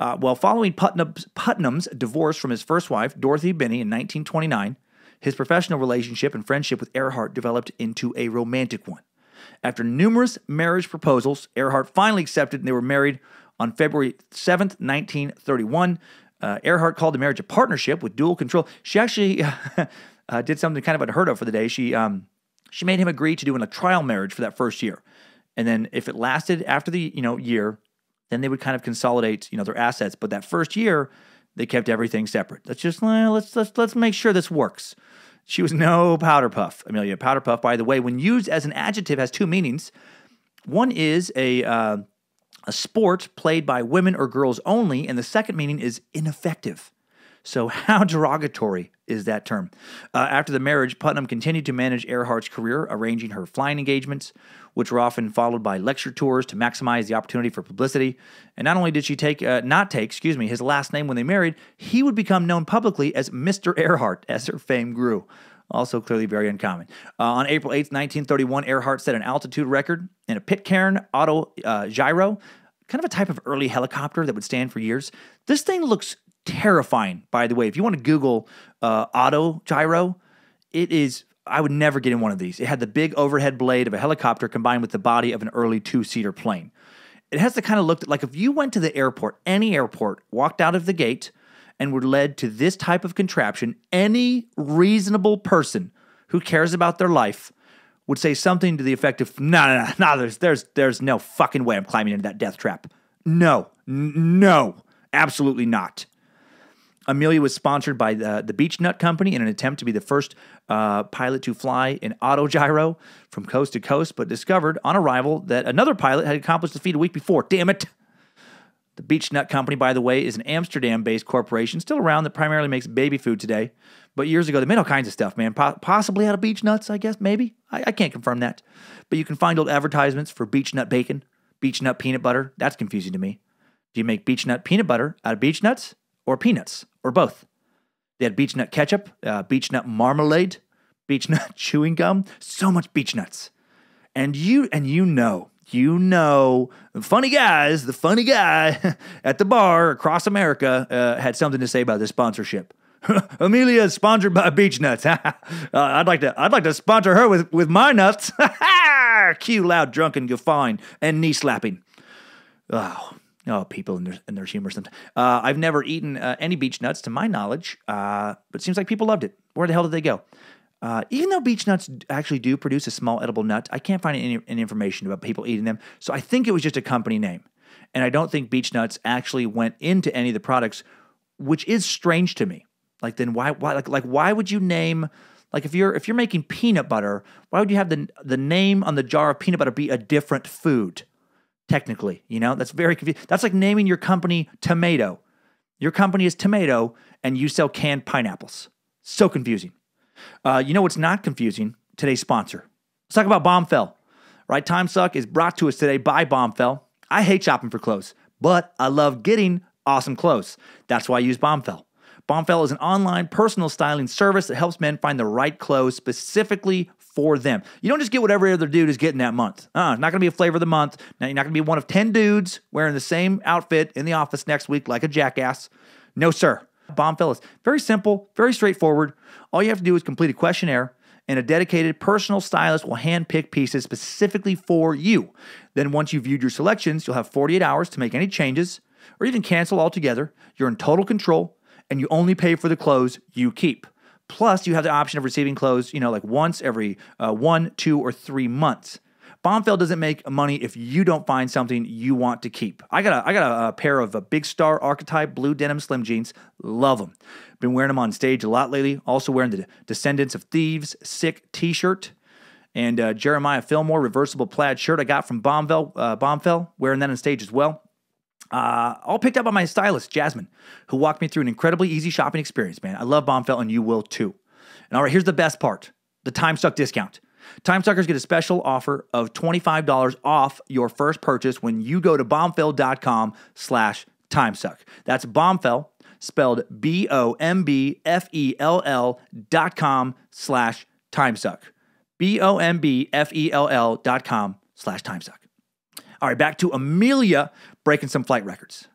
Well, following Putnam's divorce from his first wife, Dorothy Binney, in 1929, his professional relationship and friendship with Earhart developed into a romantic one. After numerous marriage proposals, Earhart finally accepted, and they were married on February 7th, 1931. Earhart called the marriage a partnership with dual control. She actually did something kind of unheard of for the day. She made him agree to doing a trial marriage for that first year. And then if it lasted after the year, then they would kind of consolidate their assets. But that first year, they kept everything separate. Let's just let's make sure this works. She was no powder puff, Amelia. Powder puff, by the way, when used as an adjective, has two meanings. One is a sport played by women or girls only, and the second meaning is ineffective. So how derogatory is that term? After the marriage, Putnam continued to manage Earhart's career, arranging her flying engagements, which were often followed by lecture tours to maximize the opportunity for publicity. And not only did she not take his last name when they married, he would become known publicly as Mr. Earhart as her fame grew. Also clearly very uncommon. On April 8th, 1931, Earhart set an altitude record in a Pitcairn auto gyro, kind of a type of early helicopter that would stand for years. This thing looks terrifying, by the way. If you want to Google auto gyro, it is, I would never get in one of these. It had the big overhead blade of a helicopter combined with the body of an early two-seater plane. It has the kind of look that, like, if you went to the airport, any airport, walked out of the gate, and were led to this type of contraption, any reasonable person who cares about their life would say something to the effect of, no, there's no fucking way I'm climbing into that death trap. No, absolutely not. Amelia was sponsored by the Beech Nut Company in an attempt to be the first pilot to fly an auto gyro from coast to coast, but discovered on arrival that another pilot had accomplished the feat a week before. Damn it. The Beech Nut Company, by the way, is an Amsterdam-based corporation, still around, that primarily makes baby food today. But years ago, they made all kinds of stuff, man. Possibly out of beech nuts, I guess, maybe. I can't confirm that. But you can find old advertisements for beech nut bacon, beech nut peanut butter. That's confusing to me. Do you make beech nut peanut butter out of beech nuts or peanuts or both? They had beech nut ketchup, beech nut marmalade, beech nut chewing gum. So much beech nuts. And you know, the funny guy at the bar across America had something to say about this sponsorship. Amelia is sponsored by Beech Nuts. I'd like to sponsor her with my nuts. Cue loud, drunken guffawing and knee slapping. Oh, people and their humor sometimes. I've never eaten any Beech Nuts to my knowledge, but it seems like people loved it. Where the hell did they go? Even though beech nuts actually do produce a small edible nut, I can't find any information about people eating them, so I think it was just a company name. And I don't think beech nuts actually went into any of the products, which is strange to me. Like, then why would you name Like if you're making peanut butter, why would you have the name on the jar of peanut butter be a different food? Technically, you know, that's very confusing. That's like naming your company Tomato. Your company is Tomato and you sell canned pineapples. So confusing. You know what's not confusing? Today's sponsor. Let's talk about Bombfell. Right? Timesuck is brought to us today by Bombfell. I hate shopping for clothes, but I love getting awesome clothes. That's why I use Bombfell. Bombfell is an online personal styling service that helps men find the right clothes specifically for them. You don't just get whatever other dude is getting that month. It's not going to be a flavor of the month. Now, you're not going to be one of 10 dudes wearing the same outfit in the office next week like a jackass. No, sir. Bombfell is very simple, very straightforward. All you have to do is complete a questionnaire, and a dedicated personal stylist will handpick pieces specifically for you. Then once you've viewed your selections, you'll have 48 hours to make any changes or even cancel altogether. You're in total control, and you only pay for the clothes you keep. Plus, you have the option of receiving clothes, like once every 1, 2, or 3 months. Bombfell doesn't make money if you don't find something you want to keep. I got a pair of Big Star Archetype blue denim slim jeans. Love them. Been wearing them on stage a lot lately. Also wearing the Descendants of Thieves Sick T-shirt and Jeremiah Fillmore reversible plaid shirt I got from Bombfell. Wearing that on stage as well. All picked up by my stylist, Jasmine, who walked me through an incredibly easy shopping experience, man. I love Bombfell, and you will too. And all right, here's the best part, the Timesuck discount. Timesuckers get a special offer of $25 off your first purchase when you go to bombfell.com/timesuck. That's Bombfell, spelled BOMBFELL.com/timesuck. BOMBFELL.com/timesuck. All right, back to Amelia breaking some flight records.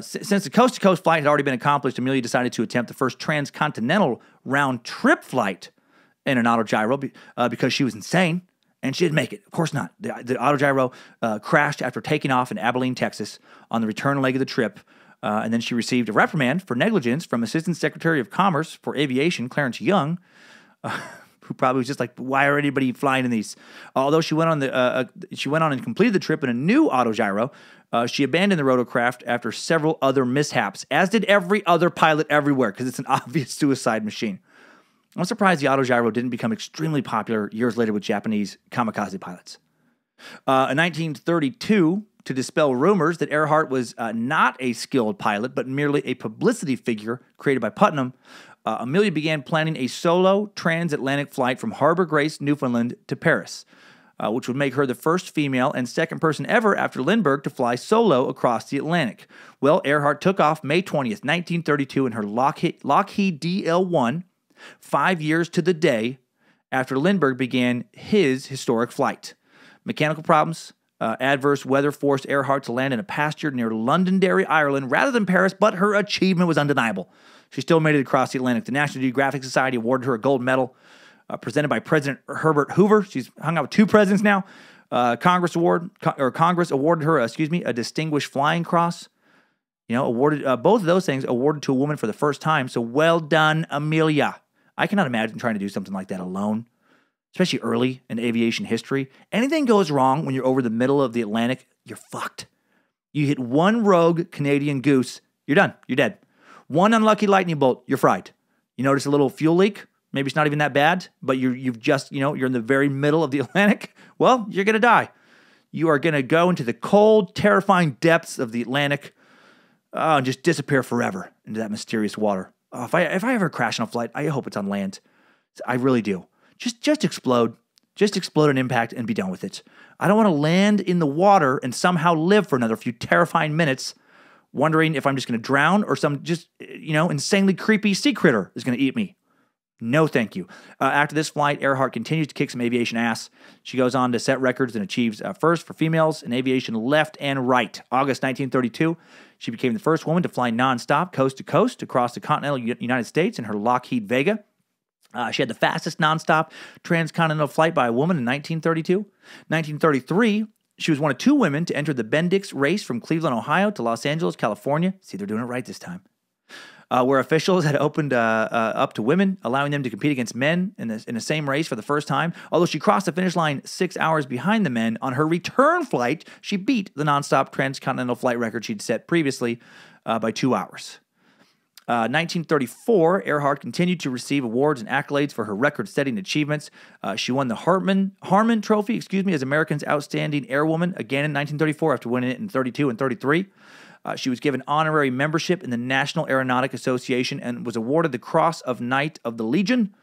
Since the coast-to-coast flight had already been accomplished, Amelia decided to attempt the first transcontinental round-trip flight in an auto gyro because she was insane and she didn't make it. Of course not. The auto gyro crashed after taking off in Abilene, Texas on the return leg of the trip, and then she received a reprimand for negligence from Assistant Secretary of Commerce for Aviation, Clarence Young, who probably was just like, why are anybody flying in these? Although she went on and completed the trip in a new autogyro, she abandoned the rotocraft after several other mishaps, as did every other pilot everywhere, because it's an obvious suicide machine. I'm surprised the autogyro didn't become extremely popular years later with Japanese kamikaze pilots. In 1932, to dispel rumors that Earhart was not a skilled pilot, but merely a publicity figure created by Putnam, Amelia began planning a solo transatlantic flight from Harbor Grace, Newfoundland, to Paris, which would make her the first female and second person ever after Lindbergh to fly solo across the Atlantic. Well, Earhart took off May 20th, 1932 in her Lockheed DL-1, 5 years to the day after Lindbergh began his historic flight. Mechanical problems, adverse weather forced Earhart to land in a pasture near Londonderry, Ireland, rather than Paris, but her achievement was undeniable. She still made it across the Atlantic. The National Geographic Society awarded her a gold medal presented by President Herbert Hoover. She's hung out with 2 presidents now. Congress awarded her, a Distinguished Flying Cross. Awarded both of those things awarded to a woman for the first time. So well done, Amelia. I cannot imagine trying to do something like that alone, especially early in aviation history. Anything goes wrong when you're over the middle of the Atlantic, you're fucked. You hit one rogue Canadian goose, you're done. You're dead. One unlucky lightning bolt, you're fried. You notice a little fuel leak? Maybe it's not even that bad, but you're in the very middle of the Atlantic. Well, you're going to die. You are going to go into the cold, terrifying depths of the Atlantic and just disappear forever into that mysterious water. Oh, if I ever crash on a flight, I hope it's on land. I really do. Just explode. Just explode an impact and be done with it. I don't want to land in the water and somehow live for another few terrifying minutes wondering if I'm just going to drown or some insanely creepy sea critter is going to eat me. No, thank you. After this flight, Earhart continues to kick some aviation ass. She goes on to set records and achieves first for females in aviation left and right. August 1932, she became the first woman to fly nonstop coast to coast across the continental United States in her Lockheed Vega. She had the fastest nonstop transcontinental flight by a woman in 1932. 1933, she was one of 2 women to enter the Bendix race from Cleveland, Ohio to Los Angeles, California. See, they're doing it right this time. Where officials had opened up to women, allowing them to compete against men in the same race for the first time. Although she crossed the finish line 6 hours behind the men, on her return flight, she beat the nonstop transcontinental flight record she'd set previously by 2 hours. 1934, Earhart continued to receive awards and accolades for her record-setting achievements. She won the Harmon Trophy, as America's Outstanding Airwoman again in 1934 after winning it in 32 and 33. She was given honorary membership in the National Aeronautic Association and was awarded the Cross of Knight of the Legion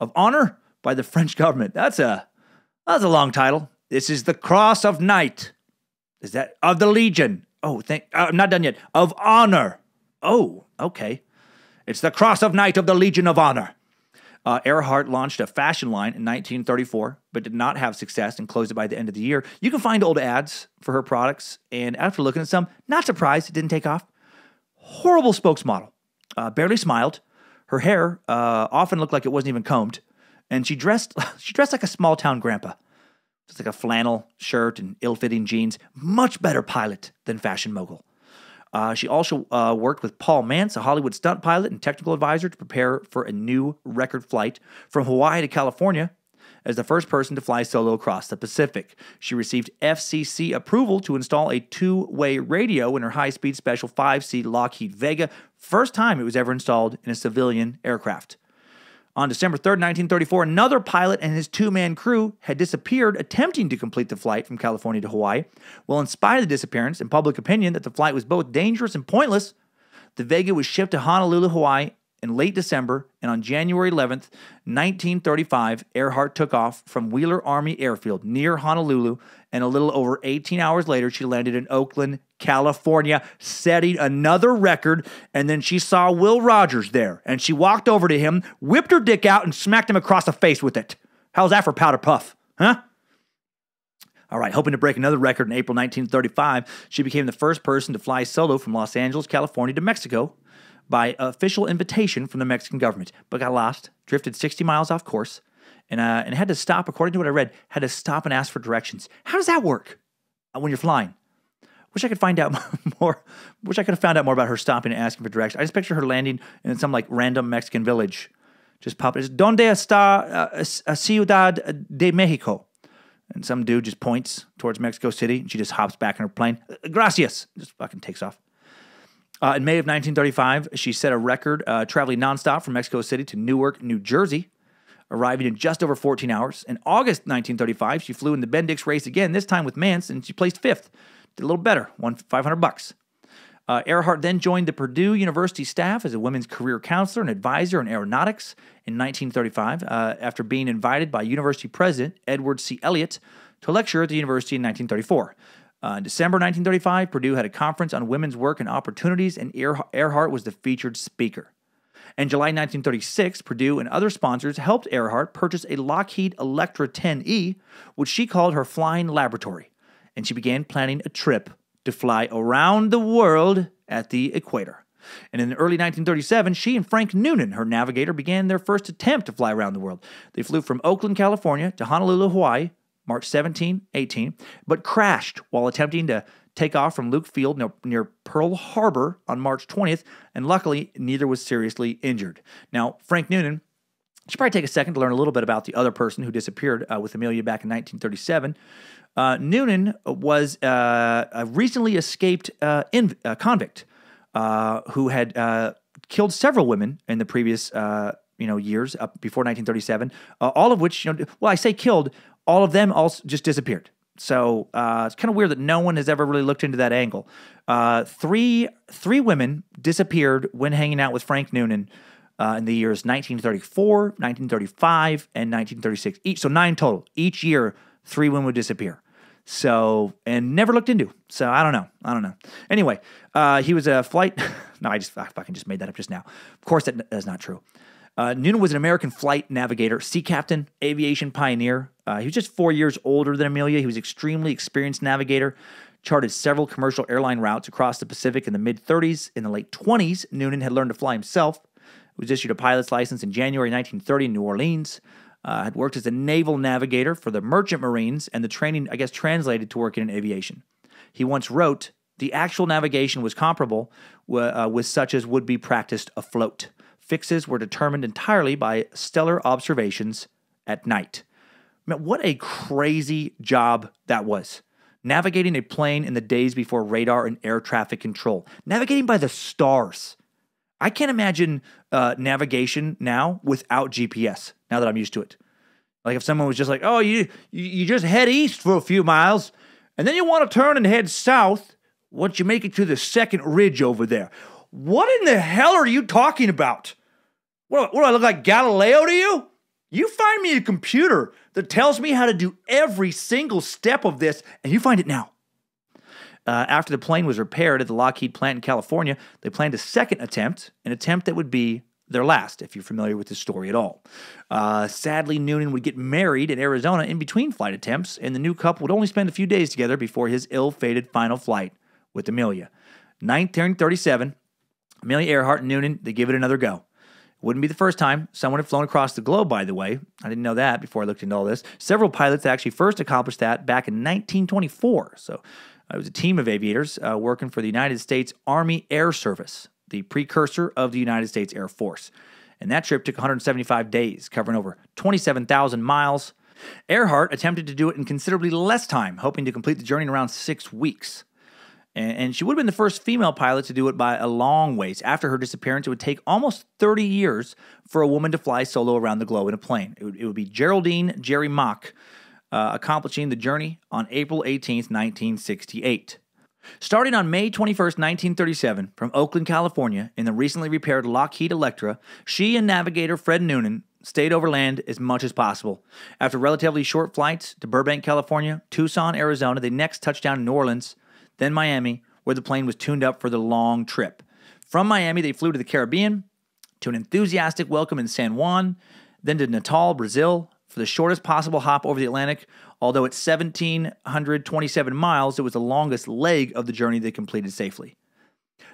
of Honor by the French government. That's a long title. This is the Cross of Knight. Is that of the Legion? Oh, I'm not done yet. Of Honor. Oh, okay. It's the Cross of Knight of the Legion of Honor. Earhart launched a fashion line in 1934, but did not have success and closed it by the end of the year. You can find old ads for her products, and after looking at some, not surprised it didn't take off. Horrible spokesmodel. Barely smiled. Her hair often looked like it wasn't even combed, and she dressed like a small-town grandpa. Just like a flannel shirt and ill-fitting jeans. Much better pilot than fashion mogul. She also worked with Paul Mance, a Hollywood stunt pilot and technical advisor, to prepare for a new record flight from Hawaii to California as the first person to fly solo across the Pacific. She received FCC approval to install a two-way radio in her high-speed special 5C Lockheed Vega, first time it was ever installed in a civilian aircraft. On December 3rd, 1934, another pilot and his two-man crew had disappeared attempting to complete the flight from California to Hawaii. Well, in spite of the disappearance and public opinion that the flight was both dangerous and pointless, the Vega was shipped to Honolulu, Hawaii in late December, and on January 11th, 1935, Earhart took off from Wheeler Army Airfield near Honolulu, and a little over 18 hours later, she landed in Oakland, California, setting another record, and then she saw Will Rogers there, and she walked over to him, whipped her dick out, and smacked him across the face with it. How's that for powder puff? Huh? All right, hoping to break another record in April 1935, she became the first person to fly solo from Los Angeles, California to Mexico by official invitation from the Mexican government, but got lost, drifted 60 miles off course, and had to stop, according to what I read, had to stop and ask for directions. How does that work when you're flying? Wish I could find out more. Wish I could have found out more about her stopping and asking for directions. I just picture her landing in some like random Mexican village, just popping. Donde está Ciudad de Mexico? And some dude just points towards Mexico City, and she just hops back in her plane. Gracias, just fucking takes off. In May of 1935, she set a record traveling nonstop from Mexico City to Newark, New Jersey, arriving in just over 14 hours. In August 1935, she flew in the Bendix race again, this time with Mance, and she placed fifth. Did a little better, won $500. Earhart then joined the Purdue University staff as a women's career counselor and advisor in aeronautics in 1935, after being invited by university president Edward C. Elliott to lecture at the university in 1934. In December 1935, Purdue had a conference on women's work and opportunities, and Earhart was the featured speaker. In July 1936, Purdue and other sponsors helped Earhart purchase a Lockheed Electra 10E, which she called her flying laboratory, and she began planning a trip to fly around the world at the equator. And in early 1937, she and Frank Noonan, her navigator, began their first attempt to fly around the world. They flew from Oakland, California to Honolulu, Hawaii, March 17, 18, but crashed while attempting to take off from Luke Field near Pearl Harbor on March 20th, and luckily, neither was seriously injured. Now, Frank Noonan, should probably take a second to learn a little bit about the other person who disappeared with Amelia back in 1937. Noonan was a recently escaped convict who had killed several women in the previous years up before 1937, all of which, well, I say killed, all of them also just disappeared. So it's kind of weird that no one has ever really looked into that angle. Three women disappeared when hanging out with Frank Noonan in the years 1934, 1935, and 1936. So 9 total. Each year, 3 women would disappear. So, and never looked into. So I don't know. Anyway, he was a flight. No, I fucking just made that up just now. Of course, that's not true. Noonan was an American flight navigator, sea captain, aviation pioneer. He was just 4 years older than Amelia. He was an extremely experienced navigator, charted several commercial airline routes across the Pacific in the mid-30s. In the late 20s, Noonan had learned to fly himself. He was issued a pilot's license in January 1930 in New Orleans. Had worked as a naval navigator for the Merchant Marines, and the training, I guess, translated to working in aviation. He once wrote, "The actual navigation was comparable with such as would be practiced afloat. Fixes were determined entirely by stellar observations at night." Man, what a crazy job that was. Navigating a plane in the days before radar and air traffic control. Navigating by the stars. I can't imagine navigation now without GPS, now that I'm used to it. Like if someone was just like, oh, you just head east for a few miles, and then you want to turn and head south once you make it to the second ridge over there. What in the hell are you talking about? What do I look like, Galileo to you? You find me a computer that tells me how to do every single step of this, and you find it now. After the plane was repaired at the Lockheed plant in California, they planned a second attempt, an attempt that would be their last, if you're familiar with this story at all. Sadly, Noonan would get married in Arizona in between flight attempts, and the new couple would only spend a few days together before his ill-fated final flight with Amelia. 1937, Amelia Earhart and Noonan, they give it another go. Wouldn't be the first time. Someone had flown across the globe, by the way. I didn't know that before I looked into all this. Several pilots actually first accomplished that back in 1924. So it was a team of aviators working for the United States Army Air Service, the precursor of the United States Air Force. And that trip took 175 days, covering over 27,000 miles. Earhart attempted to do it in considerably less time, hoping to complete the journey in around 6 weeks. And she would have been the first female pilot to do it by a long ways. After her disappearance, it would take almost 30 years for a woman to fly solo around the globe in a plane. It would be Geraldine Jerry Mock accomplishing the journey on April 18th, 1968. Starting on May 21st, 1937, from Oakland, California, in the recently repaired Lockheed Electra, she and navigator Fred Noonan stayed overland as much as possible. After relatively short flights to Burbank, California, Tucson, Arizona, they next touched down in New Orleans, then Miami, where the plane was tuned up for the long trip. From Miami, they flew to the Caribbean, to an enthusiastic welcome in San Juan, then to Natal, Brazil, for the shortest possible hop over the Atlantic. Although at 1,727 miles, it was the longest leg of the journey they completed safely.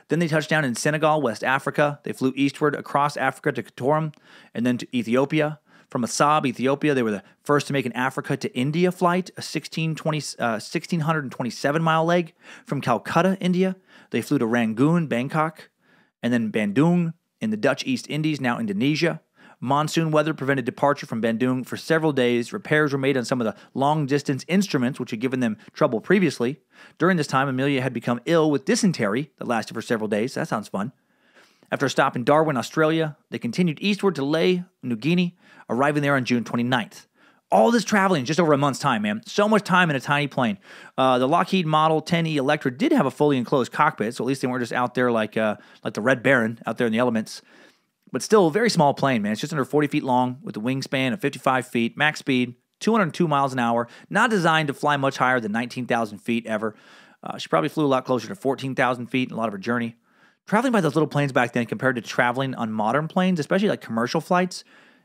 Then they touched down in Senegal, West Africa. They flew eastward across Africa to Katorum, and then to Ethiopia. From Assab, Ethiopia, they were the first to make an Africa to India flight, a 1,627-mile leg. From Calcutta, India, they flew to Rangoon, Bangkok, and then Bandung in the Dutch East Indies, now Indonesia. Monsoon weather prevented departure from Bandung for several days. Repairs were made on some of the long-distance instruments, which had given them trouble previously. During this time, Amelia had become ill with dysentery that lasted for several days. That sounds fun. After a stop in Darwin, Australia, they continued eastward to Leh, New Guinea, arriving there on June 29th. All this traveling in just over a month's time, man. So much time in a tiny plane. The Lockheed Model 10E Electra did have a fully enclosed cockpit, so at least they weren't just out there like the Red Baron out there in the elements. But still, a very small plane, man. It's just under 40 feet long with a wingspan of 55 feet, max speed, 202 miles an hour. Not designed to fly much higher than 19,000 feet ever. She probably flew a lot closer to 14,000 feet in a lot of her journey. Traveling by those little planes back then compared to traveling on modern planes, especially like commercial flights,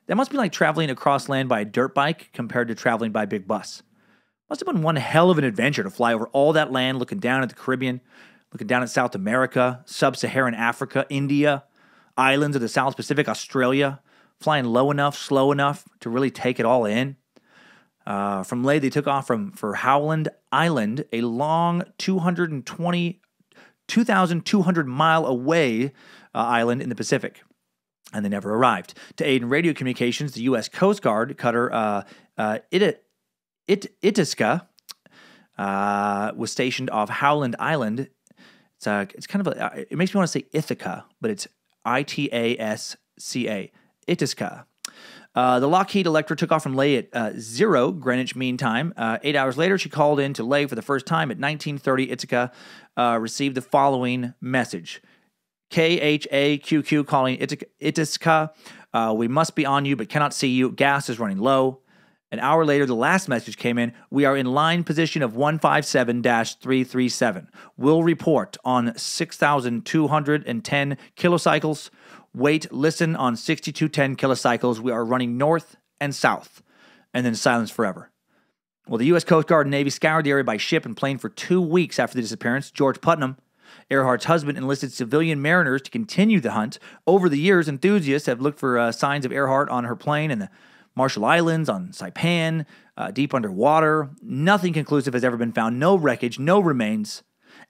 that must be like traveling across land by a dirt bike compared to traveling by a big bus. Must have been one hell of an adventure to fly over all that land, looking down at the Caribbean, looking down at South America, Sub-Saharan Africa, India, islands of the South Pacific, Australia, flying low enough, slow enough to really take it all in. From Leh, they took off for Howland Island, a long 2,200-mile away island in the Pacific, and they never arrived. To aid in radio communications, the U.S. Coast Guard cutter Itasca was stationed off Howland Island. It's kind of it makes me want to say Ithaca, but it's I-T-A-S-C-A, Itasca. The Lockheed Electra took off from Leh at 0 Greenwich Mean Time. 8 hours later, she called in to Leh for the first time at 19:30. Ithaca received the following message: KHAQQ calling Itasca. We must be on you, but cannot see you. Gas is running low. An hour later, the last message came in: we are in line position of 157-337. Will report on 6,210 kilocycles. Wait, listen on 6,210 kilocycles. We are running north and south. And then silence forever. Well, the U.S. Coast Guard and Navy scoured the area by ship and plane for 2 weeks after the disappearance. George Putnam, Earhart's husband, enlisted civilian mariners to continue the hunt. Over the years, enthusiasts have looked for signs of Earhart on her plane in the Marshall Islands, on Saipan, deep underwater. Nothing conclusive has ever been found. No wreckage, no remains.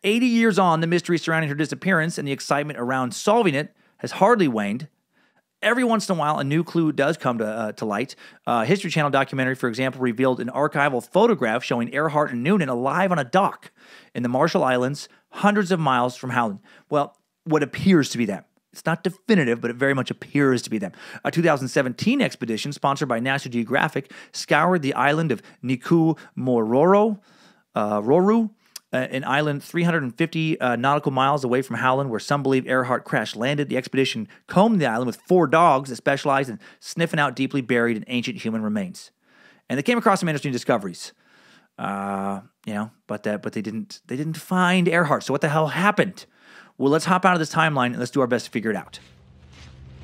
80 years on, the mystery surrounding her disappearance and the excitement around solving it has hardly waned. Every once in a while, a new clue does come to light. History Channel documentary, for example, revealed an archival photograph showing Earhart and Noonan alive on a dock in the Marshall Islands, hundreds of miles from Howland. Well, what appears to be them. It's not definitive, but it very much appears to be them. A 2017 expedition, sponsored by National Geographic, scoured the island of Niku Mororo, an island 350 nautical miles away from Howland, where some believe Earhart crash-landed. The expedition combed the island with 4 dogs that specialized in sniffing out deeply buried and ancient human remains. And they came across some interesting discoveries, but they didn't find Earhart. So what the hell happened? Well, let's hop out of this timeline and let's do our best to figure it out.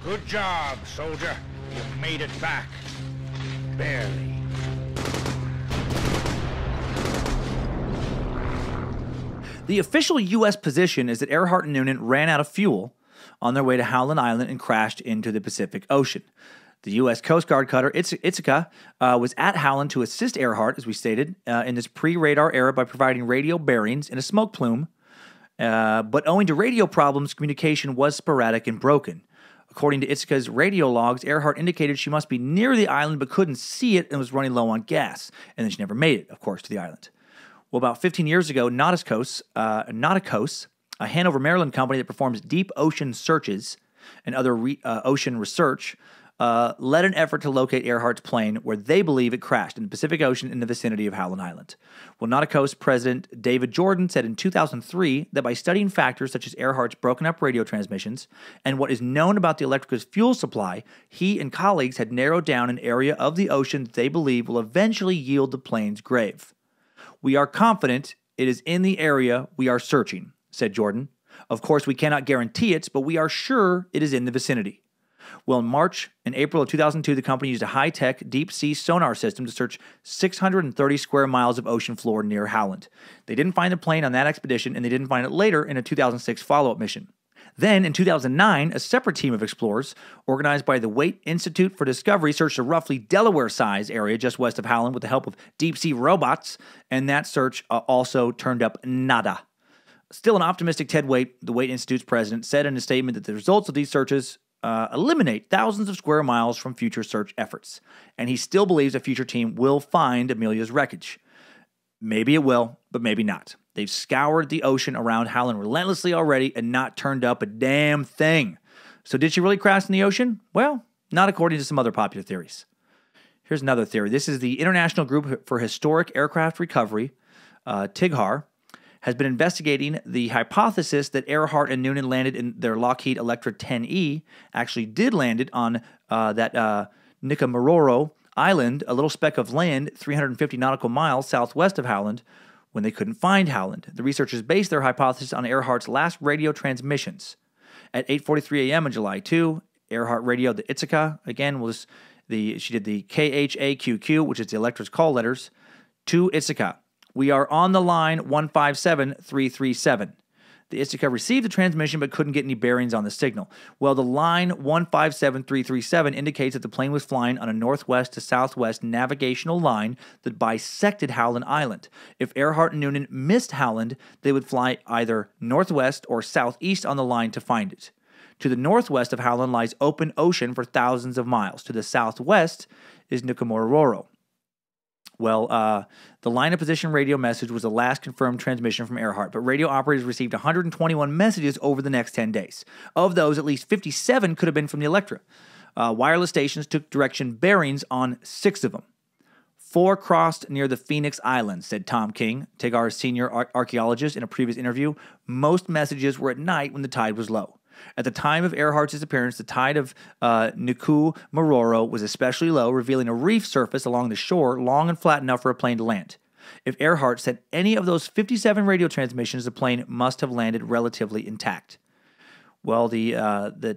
Good job, soldier. You've made it back. Barely. The official U.S. position is that Earhart and Noonan ran out of fuel on their way to Howland Island and crashed into the Pacific Ocean. The U.S. Coast Guard cutter Ithaca was at Howland to assist Earhart, as we stated, in this pre-radar era by providing radio bearings and a smoke plume. But owing to radio problems, communication was sporadic and broken. According to Ithaca's radio logs, Earhart indicated she must be near the island but couldn't see it and was running low on gas. And then she never made it, of course, to the island. Well, about 15 years ago, Nauticos, a Hanover, Maryland company that performs deep ocean searches and other ocean research, led an effort to locate Earhart's plane where they believe it crashed in the Pacific Ocean in the vicinity of Howland Island. Well, Nauticos President David Jordan said in 2003 that by studying factors such as Earhart's broken up radio transmissions and what is known about the Electra's fuel supply, he and colleagues had narrowed down an area of the ocean that they believe will eventually yield the plane's grave. We are confident it is in the area we are searching, said Jordan. Of course, we cannot guarantee it, but we are sure it is in the vicinity. Well, in March and April of 2002, the company used a high-tech deep-sea sonar system to search 630 square miles of ocean floor near Howland. They didn't find the plane on that expedition, and they didn't find it later in a 2006 follow-up mission. Then, in 2009, a separate team of explorers, organized by the Waite Institute for Discovery, searched a roughly Delaware-sized area just west of Howland with the help of deep-sea robots, and that search also turned up nada. Still an optimistic Ted Waite, the Waite Institute's president, said in a statement that the results of these searches eliminate thousands of square miles from future search efforts. And he still believes a future team will find Amelia's wreckage. Maybe it will, but maybe not. They've scoured the ocean around Howland relentlessly already and not turned up a damn thing. So did she really crash in the ocean? Well, not according to some other popular theories. Here's another theory. This is the International Group for Historic Aircraft Recovery, TIGHAR, has been investigating the hypothesis that Earhart and Noonan landed in their Lockheed Electra 10E, actually did land it on that Nikamororo Island, a little speck of land 350 nautical miles southwest of Howland, when they couldn't find Howland. The researchers based their hypothesis on Earhart's last radio transmissions. At 8:43 a.m. on July 2, Earhart radioed the Ithaca, again, was the she did the KHAQQ, which is the Electra's call letters, to Ithaca. We are on the line 157337. The Ithaca received the transmission but couldn't get any bearings on the signal. Well, the line 157337 indicates that the plane was flying on a northwest to southwest navigational line that bisected Howland Island. If Earhart and Noonan missed Howland, they would fly either northwest or southeast on the line to find it. To the northwest of Howland lies open ocean for thousands of miles. To the southwest is Nikamororo. Well, the line of position radio message was the last confirmed transmission from Earhart, but radio operators received 121 messages over the next 10 days. Of those, at least 57 could have been from the Electra. Wireless stations took direction bearings on 6 of them. 4 crossed near the Phoenix Islands, said Tom King, TIGHAR's senior archaeologist, in a previous interview. Most messages were at night when the tide was low. At the time of Earhart's disappearance, the tide of Niku-Mororo was especially low, revealing a reef surface along the shore long and flat enough for a plane to land. If Earhart sent any of those 57 radio transmissions, the plane must have landed relatively intact. Well, the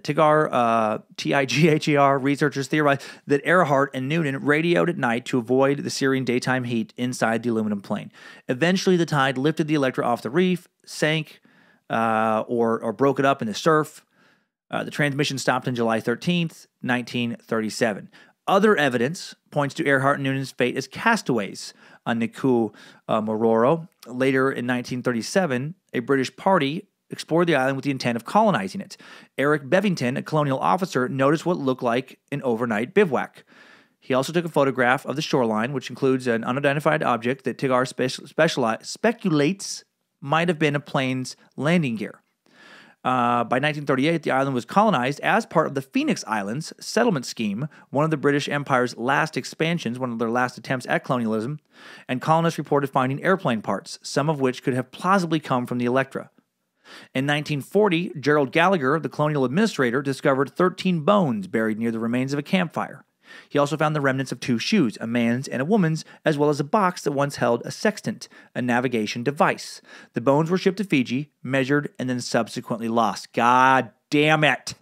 TIGHAR, T-I-G-H-E-R researchers theorized that Earhart and Noonan radioed at night to avoid the searing daytime heat inside the aluminum plane. Eventually, the tide lifted the Electra off the reef, sank, or broke it up in the surf. The transmission stopped on July 13th, 1937. Other evidence points to Earhart and Noonan's fate as castaways on Niku Mororo. Later in 1937, a British party explored the island with the intent of colonizing it. Eric Bevington, a colonial officer, noticed what looked like an overnight bivouac. He also took a photograph of the shoreline, which includes an unidentified object that TIGHAR speculates might have been a plane's landing gear. By 1938, the island was colonized as part of the Phoenix Islands settlement scheme, one of the British Empire's last expansions, one of their last attempts at colonialism, and colonists reported finding airplane parts, some of which could have plausibly come from the Electra. In 1940, Gerald Gallagher, the colonial administrator, discovered 13 bones buried near the remains of a campfire. He also found the remnants of two shoes, a man's and a woman's, as well as a box that once held a sextant, a navigation device. The bones were shipped to Fiji, measured, and then subsequently lost. God damn it!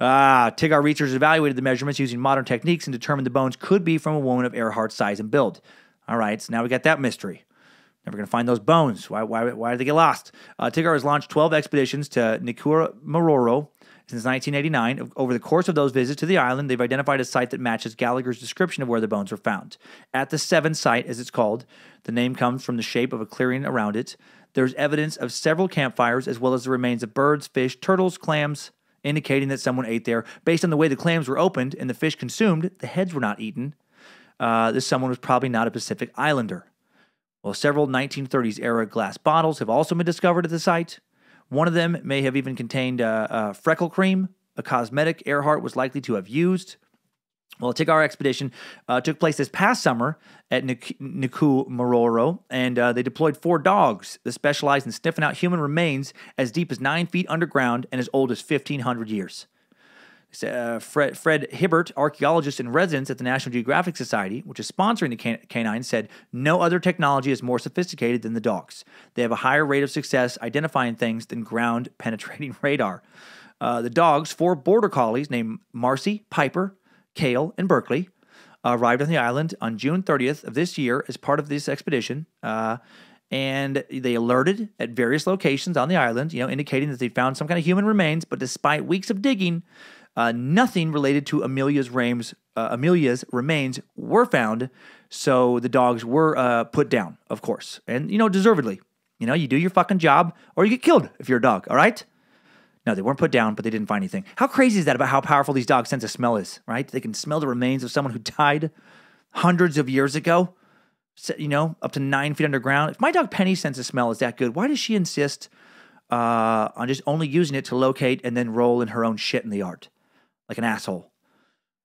TIGHAR researchers evaluated the measurements using modern techniques and determined the bones could be from a woman of Earhart's size and build. All right, so now we got that mystery. Never going to find those bones. Why did they get lost? TIGHAR has launched 12 expeditions to Ngurungaroa, since 1989, over the course of those visits to the island, they've identified a site that matches Gallagher's description of where the bones were found. At the Seven Site, as it's called, the name comes from the shape of a clearing around it. There's evidence of several campfires, as well as the remains of birds, fish, turtles, clams, indicating that someone ate there. Based on the way the clams were opened and the fish consumed, the heads were not eaten. This someone was probably not a Pacific Islander. Well, several 1930s-era glass bottles have also been discovered at the site. One of them may have even contained freckle cream, a cosmetic Earhart was likely to have used. Well, the TIGHAR expedition took place this past summer at Ngurungaroa, and they deployed 4 dogs that specialized in sniffing out human remains as deep as 9 feet underground and as old as 1,500 years. Fred Hibbert, archaeologist in residence at the National Geographic Society, which is sponsoring the canine, said, "No other technology is more sophisticated than the dogs. They have a higher rate of success identifying things than ground-penetrating radar." The dogs, 4 border collies named Marcy, Piper, Kale, and Berkeley, arrived on the island on June 30th of this year as part of this expedition, and they alerted at various locations on the island, indicating that they found some kind of human remains, but despite weeks of digging, nothing related to Amelia's remains were found, so the dogs were put down, of course. And, deservedly. You do your fucking job, or you get killed if you're a dog, all right? No, they weren't put down, but they didn't find anything. How crazy is that about how powerful these dogs' sense of smell is, right? They can smell the remains of someone who died hundreds of years ago, up to 9 feet underground. If my dog Penny's sense of smell is that good, why does she insist on just only using it to locate and then roll in her own shit in the yard? Like an asshole.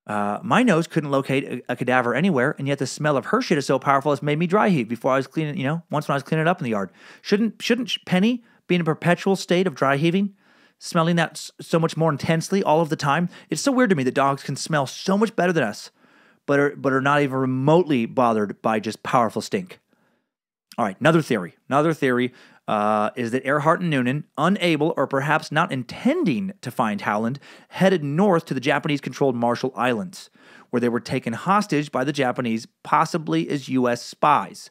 My nose couldn't locate a cadaver anywhere, and yet the smell of her shit is so powerful it's made me dry heave before I was cleaning, once when I was cleaning it up in the yard. Shouldn't Penny be in a perpetual state of dry heaving, smelling that so much more intensely all of the time? It's so weird to me that dogs can smell so much better than us, but are not even remotely bothered by just powerful stink. All right, another theory. Another theory is that Earhart and Noonan, unable or perhaps not intending to find Howland, headed north to the Japanese-controlled Marshall Islands, where they were taken hostage by the Japanese, possibly as U.S. spies.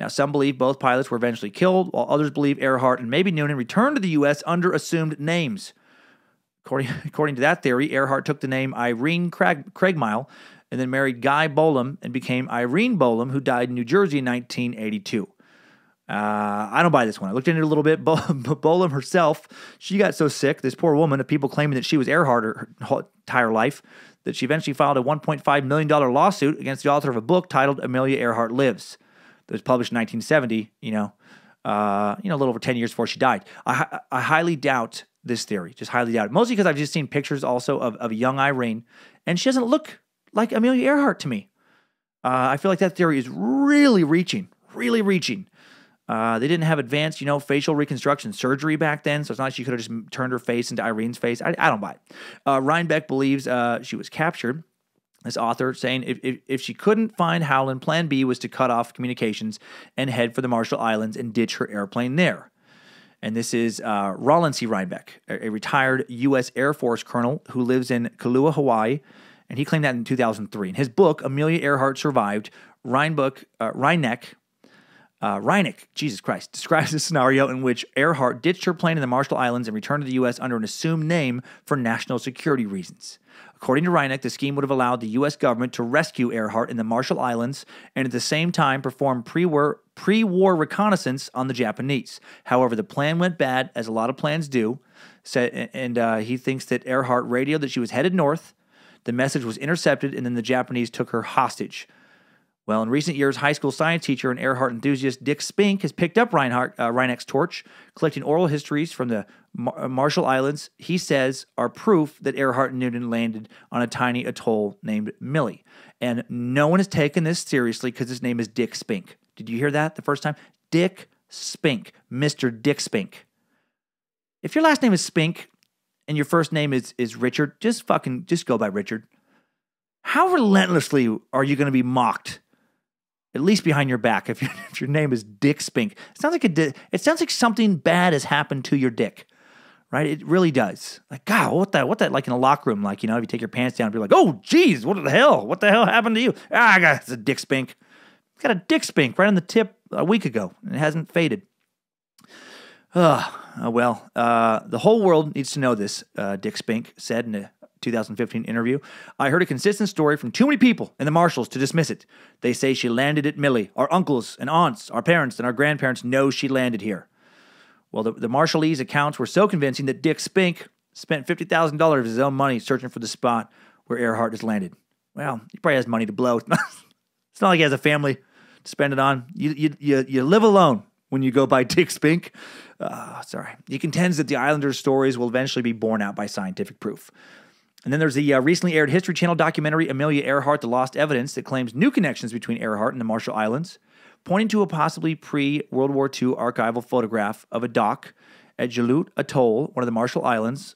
Now, some believe both pilots were eventually killed, while others believe Earhart and maybe Noonan returned to the U.S. under assumed names. According to that theory, Earhart took the name Irene Craigmile, and then married Guy Bolam and became Irene Bolam, who died in New Jersey in 1982. I don't buy this one. I looked into it a little bit. Bolam herself, she got so sick, this poor woman, of people claiming that she was Earhart her entire life, that she eventually filed a $1.5 million lawsuit against the author of a book titled Amelia Earhart Lives, that was published in 1970, a little over 10 years before she died. I highly doubt this theory, just highly doubt it, mostly because I've just seen pictures also of young Irene, and she doesn't look like Amelia Earhart to me. I feel like that theory is really reaching. They didn't have advanced, facial reconstruction surgery back then, so it's not like she could have just turned her face into Irene's face. I don't buy it. Reineck believes she was captured, this author, saying if she couldn't find Howland, plan B was to cut off communications and head for the Marshall Islands and ditch her airplane there. And this is Rollin Reineck, a retired U.S. Air Force colonel who lives in Kailua, Hawaii, and he claimed that in 2003. In his book, Amelia Earhart Survived, Reineck, Jesus Christ, describes a scenario in which Earhart ditched her plane in the Marshall Islands and returned to the U.S. under an assumed name for national security reasons. According to Reineck, the scheme would have allowed the U.S. government to rescue Earhart in the Marshall Islands and at the same time perform pre-war reconnaissance on the Japanese. However, the plan went bad, as a lot of plans do, and he thinks that Earhart radioed that she was headed north. The message was intercepted, and then the Japanese took her hostage. Well, in recent years, high school science teacher and Earhart enthusiast Dick Spink has picked up Reineck's torch, collecting oral histories from the Marshall Islands he says are proof that Earhart and Noonan landed on a tiny atoll named Millie. And no one has taken this seriously because his name is Dick Spink. Did you hear that the first time? Dick Spink. Mr. Dick Spink. If your last name is Spink and your first name is Richard, just go by Richard. How relentlessly are you going to be mocked? At least behind your back, if your name is Dick Spink. It sounds like something bad has happened to your dick, right? It really does. Like, God, what that like in a locker room? Like, you know, if you take your pants down, be like, oh, geez, what the hell happened to you? Ah, I got a Dick Spink. I got a Dick Spink right on the tip a week ago, and it hasn't faded. The whole world needs to know this, Dick Spink said in a 2015 interview. I heard a consistent story from too many people in the Marshalls to dismiss it. They say she landed at Millie. Our uncles and aunts, our parents and our grandparents know she landed here. Well, the Marshallese accounts were so convincing that Dick Spink spent $50,000 of his own money searching for the spot where Earhart has landed. Well, he probably has money to blow. It's not like he has a family to spend it on. You live alone when you go by Dick Spink. He contends that the Islanders' stories will eventually be borne out by scientific proof. And then there's the recently aired History Channel documentary, Amelia Earhart, The Lost Evidence, that claims new connections between Earhart and the Marshall Islands, pointing to a possibly pre-World War II archival photograph of a dock at Jilute Atoll, on one of the Marshall Islands.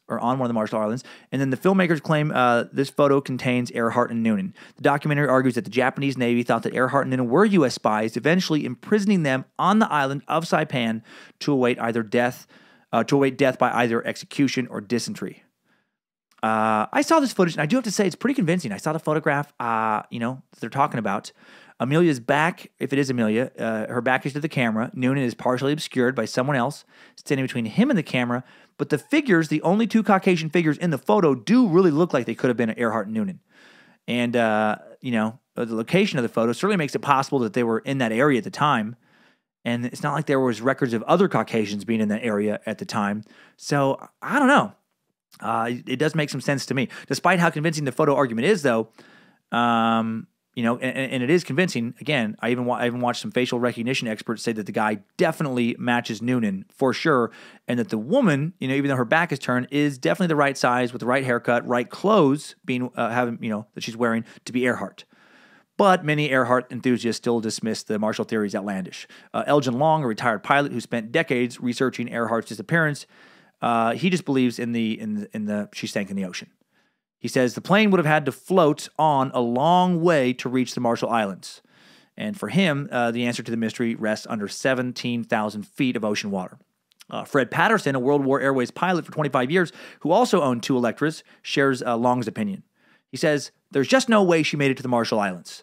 And then the filmmakers claim this photo contains Earhart and Noonan. The documentary argues that the Japanese Navy thought that Earhart and Noonan were U.S. spies, eventually imprisoning them on the island of Saipan to await death by either execution or dysentery. I saw this footage, and I do have to say it's pretty convincing. I saw the photograph, that they're talking about. Amelia's back, if it is Amelia, her back is to the camera. Noonan is partially obscured by someone else standing between him and the camera. But the figures, the only two Caucasian figures in the photo, do really look like they could have been Earhart and Noonan. And, the location of the photo certainly makes it possible that they were in that area at the time. And it's not like there was records of other Caucasians being in that area at the time. So, I don't know. It does make some sense to me. Despite how convincing the photo argument is, though, and it is convincing. Again, I even watched some facial recognition experts say that the guy definitely matches Noonan for sure, and that the woman, even though her back is turned, is definitely the right size with the right haircut, right clothes that she's wearing to be Earhart. But many Earhart enthusiasts still dismiss the Marshall theory as outlandish. Elgin Long, a retired pilot who spent decades researching Earhart's disappearance, he just believes in the she sank in the ocean. He says the plane would have had to float on a long way to reach the Marshall Islands. And for him, the answer to the mystery rests under 17,000 feet of ocean water. Fred Patterson, a World War Airways pilot for 25 years, who also owned two Electras, shares Long's opinion. He says, there's just no way she made it to the Marshall Islands.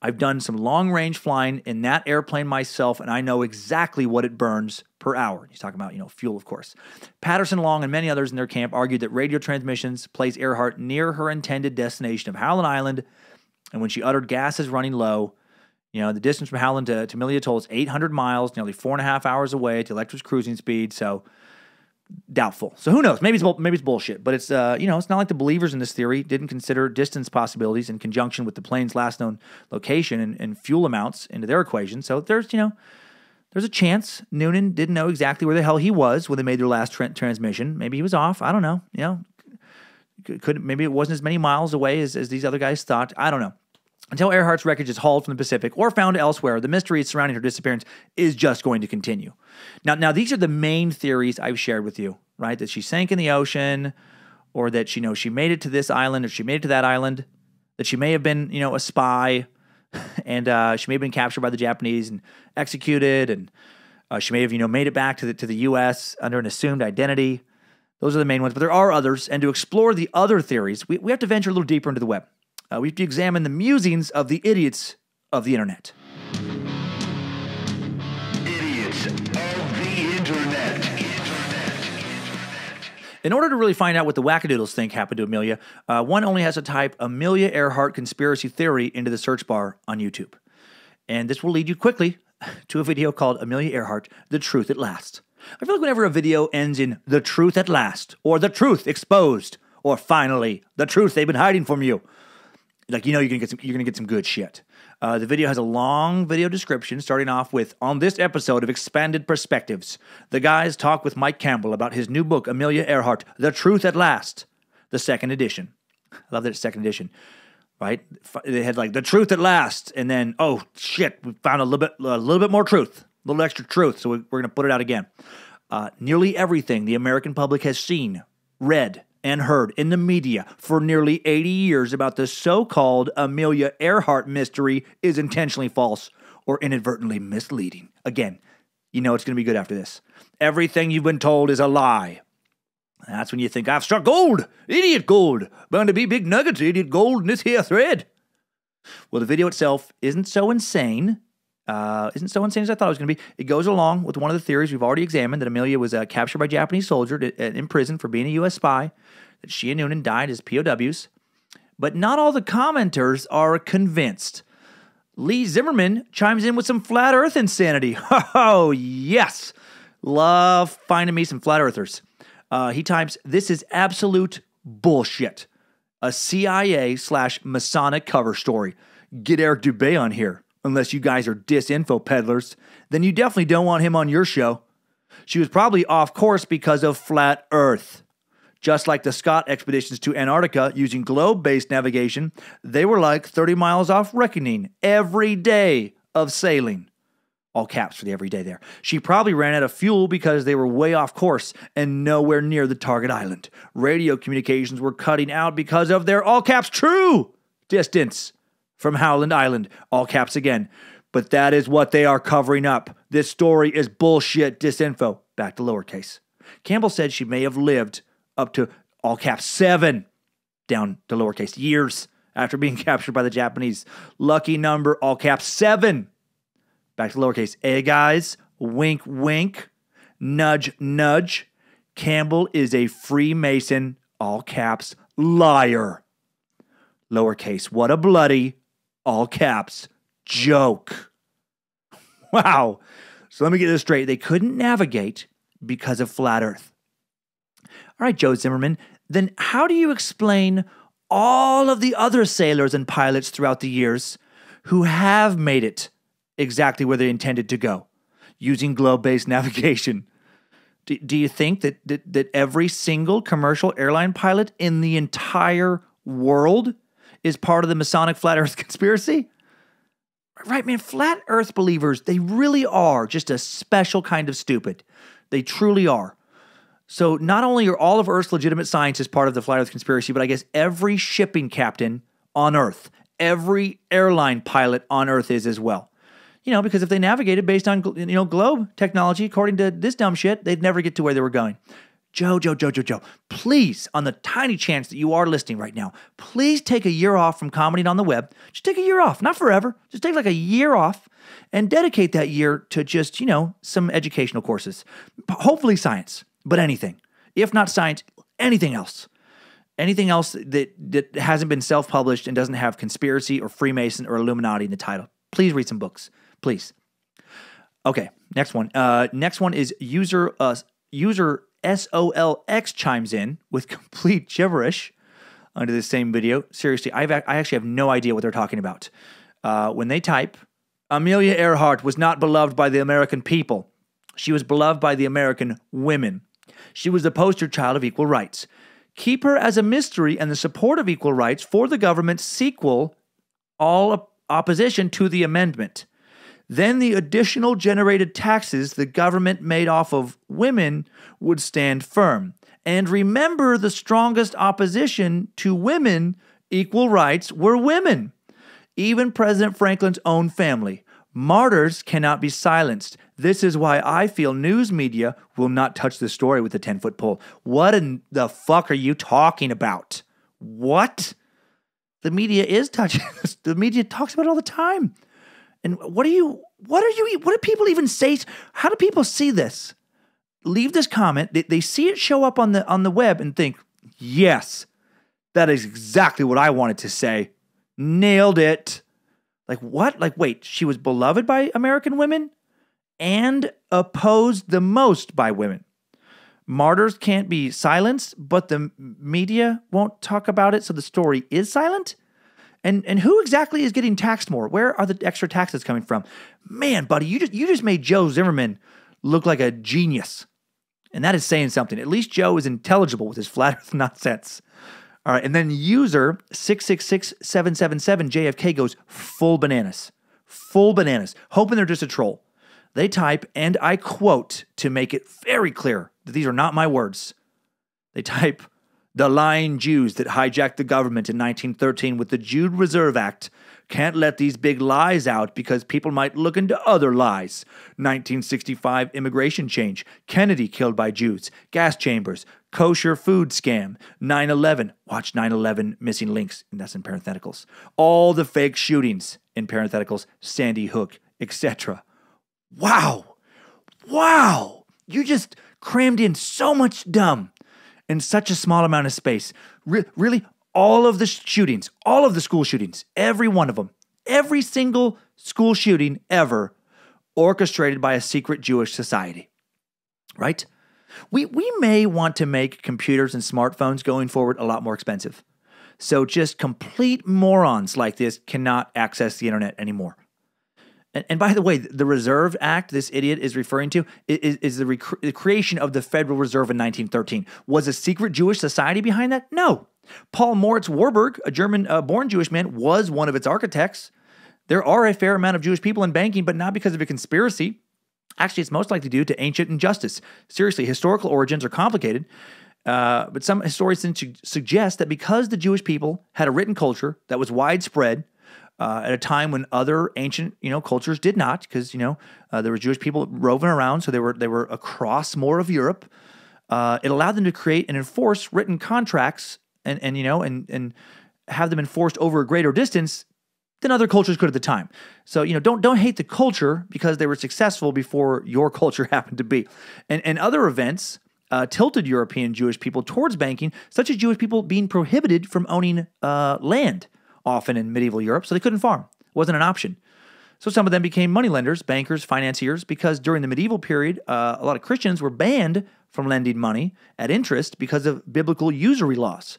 I've done some long-range flying in that airplane myself, and I know exactly what it burns per hour. He's talking about, fuel, of course. Patterson, Long, and many others in their camp argued that radio transmissions placed Earhart near her intended destination of Howland Island, and when she uttered gas is running low, the distance from Howland to Millie Atoll is 800 miles, nearly 4.5 hours away to Electra's cruising speed, so doubtful. So who knows? Maybe it's bullshit, but it's it's not like the believers in this theory didn't consider distance possibilities in conjunction with the plane's last known location and fuel amounts into their equation. So there's a chance Noonan didn't know exactly where the hell he was when they made their last transmission. Maybe he was off. I don't know. Maybe it wasn't as many miles away as these other guys thought. I don't know. Until Earhart's wreckage is hauled from the Pacific or found elsewhere, the mystery surrounding her disappearance is just going to continue. Now these are the main theories I've shared with you, right? That she sank in the ocean, or that she made it to this island, or she made it to that island, that she may have been, a spy, and she may have been captured by the Japanese and executed, and she may have, made it back to the U.S. under an assumed identity. Those are the main ones, but there are others, and to explore the other theories, we have to venture a little deeper into the web. We have to examine the musings of the idiots of the internet. Idiots of the internet. In order to really find out what the wackadoodles think happened to Amelia, one only has to type Amelia Earhart conspiracy theory into the search bar on YouTube. And this will lead you quickly to a video called Amelia Earhart, The Truth at Last. I feel like whenever a video ends in The Truth at Last, or The Truth Exposed, or finally, the truth they've been hiding from you, like, you know, you're gonna get some good shit. The video has a long video description, starting off with, on this episode of Expanded Perspectives, the guys talk with Mike Campbell about his new book, Amelia Earhart, The Truth at Last, the second edition. I love that it's second edition, right? They had like, the truth at last, and then, oh shit, we found a little bit more truth, a little extra truth, so we're gonna put it out again. Nearly everything the American public has seen, read, and heard in the media for nearly 80 years about the so-called Amelia Earhart mystery is intentionally false or inadvertently misleading. Again, you know it's going to be good after this. Everything you've been told is a lie. That's when you think, I've struck gold, idiot gold, bound to be big nuggets, idiot gold in this here thread. Well, the video itself isn't so insane as I thought it was going to be. It goes along with one of the theories we've already examined, that Amelia was captured by a Japanese soldier in prison for being a U.S. spy, that she and Noonan died as POWs. But not all the commenters are convinced. Lee Zimmerman chimes in with some flat earth insanity. Oh, yes. Love finding me some flat earthers. He types, this is absolute bullshit. A CIA/Masonic cover story. Get Eric Dubé on here. Unless you guys are disinfo peddlers, then you definitely don't want him on your show. She was probably off course because of flat Earth. Just like the Scott expeditions to Antarctica using globe-based navigation, they were like 30 miles off reckoning every day of sailing. All caps for the everyday there. She probably ran out of fuel because they were way off course and nowhere near the target island. Radio communications were cutting out because of their, all caps, true distance from Howland Island, all caps again. But that is what they are covering up. This story is bullshit disinfo. Back to lowercase. Campbell said she may have lived up to, all caps, 7, down to lowercase, years after being captured by the Japanese. Lucky number, all caps, 7. Back to lowercase, hey guys, wink, wink, nudge, nudge. Campbell is a Freemason, all caps, liar. Lowercase, what a bloody, all caps, joke. Wow. So let me get this straight. They couldn't navigate because of flat Earth. All right, Joe Zimmerman, then how do you explain all of the other sailors and pilots throughout the years who have made it exactly where they intended to go, using globe-based navigation? Do you think that every single commercial airline pilot in the entire world is part of the Masonic flat Earth conspiracy? Right, man, flat Earth believers, they really are just a special kind of stupid. They truly are. So not only are all of Earth's legitimate scientists part of the flat Earth conspiracy, but I guess every shipping captain on Earth, every airline pilot on Earth is as well. You know, because if they navigated based on, you know, globe technology, according to this dumb shit, they'd never get to where they were going. Joe, please, on the tiny chance that you are listening right now, please take a year off from commenting on the web. Just take a year off, not forever. Just take like a year off and dedicate that year to just, you know, some educational courses. Hopefully science, but anything. If not science, anything else. Anything else that hasn't been self-published and doesn't have conspiracy or Freemason or Illuminati in the title. Please read some books, please. Okay, next one. Next one is user SOLX chimes in with complete gibberish under this same video. Seriously, I actually have no idea what they're talking about. When they type, Amelia Earhart was not beloved by the American people. She was beloved by the American women. She was the poster child of equal rights. Keep her as a mystery and the support of equal rights for the government's sequel, all opposition to the amendment. Then the additional generated taxes the government made off of women would stand firm. And remember, the strongest opposition to women, equal rights, were women. Even President Franklin's own family. Martyrs cannot be silenced. This is why I feel news media will not touch this story with a 10-foot pole. What in the fuck are you talking about? What? The media is touching this. The media talks about it all the time. And what do people even say? How do people see this? Leave this comment. They see it show up on the web and think, yes, that is exactly what I wanted to say. Nailed it. Like what? Like, wait, she was beloved by American women and opposed the most by women. Martyrs can't be silenced, but the media won't talk about it, so the story is silent? And who exactly is getting taxed more? Where are the extra taxes coming from? Man, buddy, you just made Joe Zimmerman look like a genius. And that is saying something. At least Joe is intelligible with his flat earth nonsense. All right, and then user 666777JFK goes full bananas. Full bananas. Hoping they're just a troll. They type, and I quote, to make it very clear that these are not my words. They type, the lying Jews that hijacked the government in 1913 with the Jude Reserve Act can't let these big lies out because people might look into other lies. 1965 immigration change. Kennedy killed by Jews. Gas chambers. Kosher food scam. 9/11. Watch 9/11 missing links. And that's in parentheticals. All the fake shootings in parentheticals. Sandy Hook, etc. Wow. Wow. You just crammed in so much dumb in such a small amount of space. Really, all of the shootings, all of the school shootings, every one of them, every single school shooting ever orchestrated by a secret Jewish society, right? We may want to make computers and smartphones going forward a lot more expensive. So just complete morons like this cannot access the internet anymore. And by the way, the Reserve Act this idiot is referring to is the creation of the Federal Reserve in 1913. Was a secret Jewish society behind that? No. Paul Moritz Warburg, a German-born Jewish man, was one of its architects. There are a fair amount of Jewish people in banking, but not because of a conspiracy. Actually, it's most likely due to ancient injustice. Seriously, historical origins are complicated. But some historians suggest that because the Jewish people had a written culture that was widespread, at a time when other ancient, cultures did not, because there were Jewish people roving around, so they were across more of Europe. It allowed them to create and enforce written contracts, and have them enforced over a greater distance than other cultures could at the time. So don't hate the culture because they were successful before your culture happened to be, and other events. Tilted European Jewish people towards banking, such as Jewish people being prohibited from owning land. Often in medieval Europe, so they couldn't farm. It wasn't an option. So some of them became moneylenders, bankers, financiers, because during the medieval period, a lot of Christians were banned from lending money at interest because of biblical usury laws.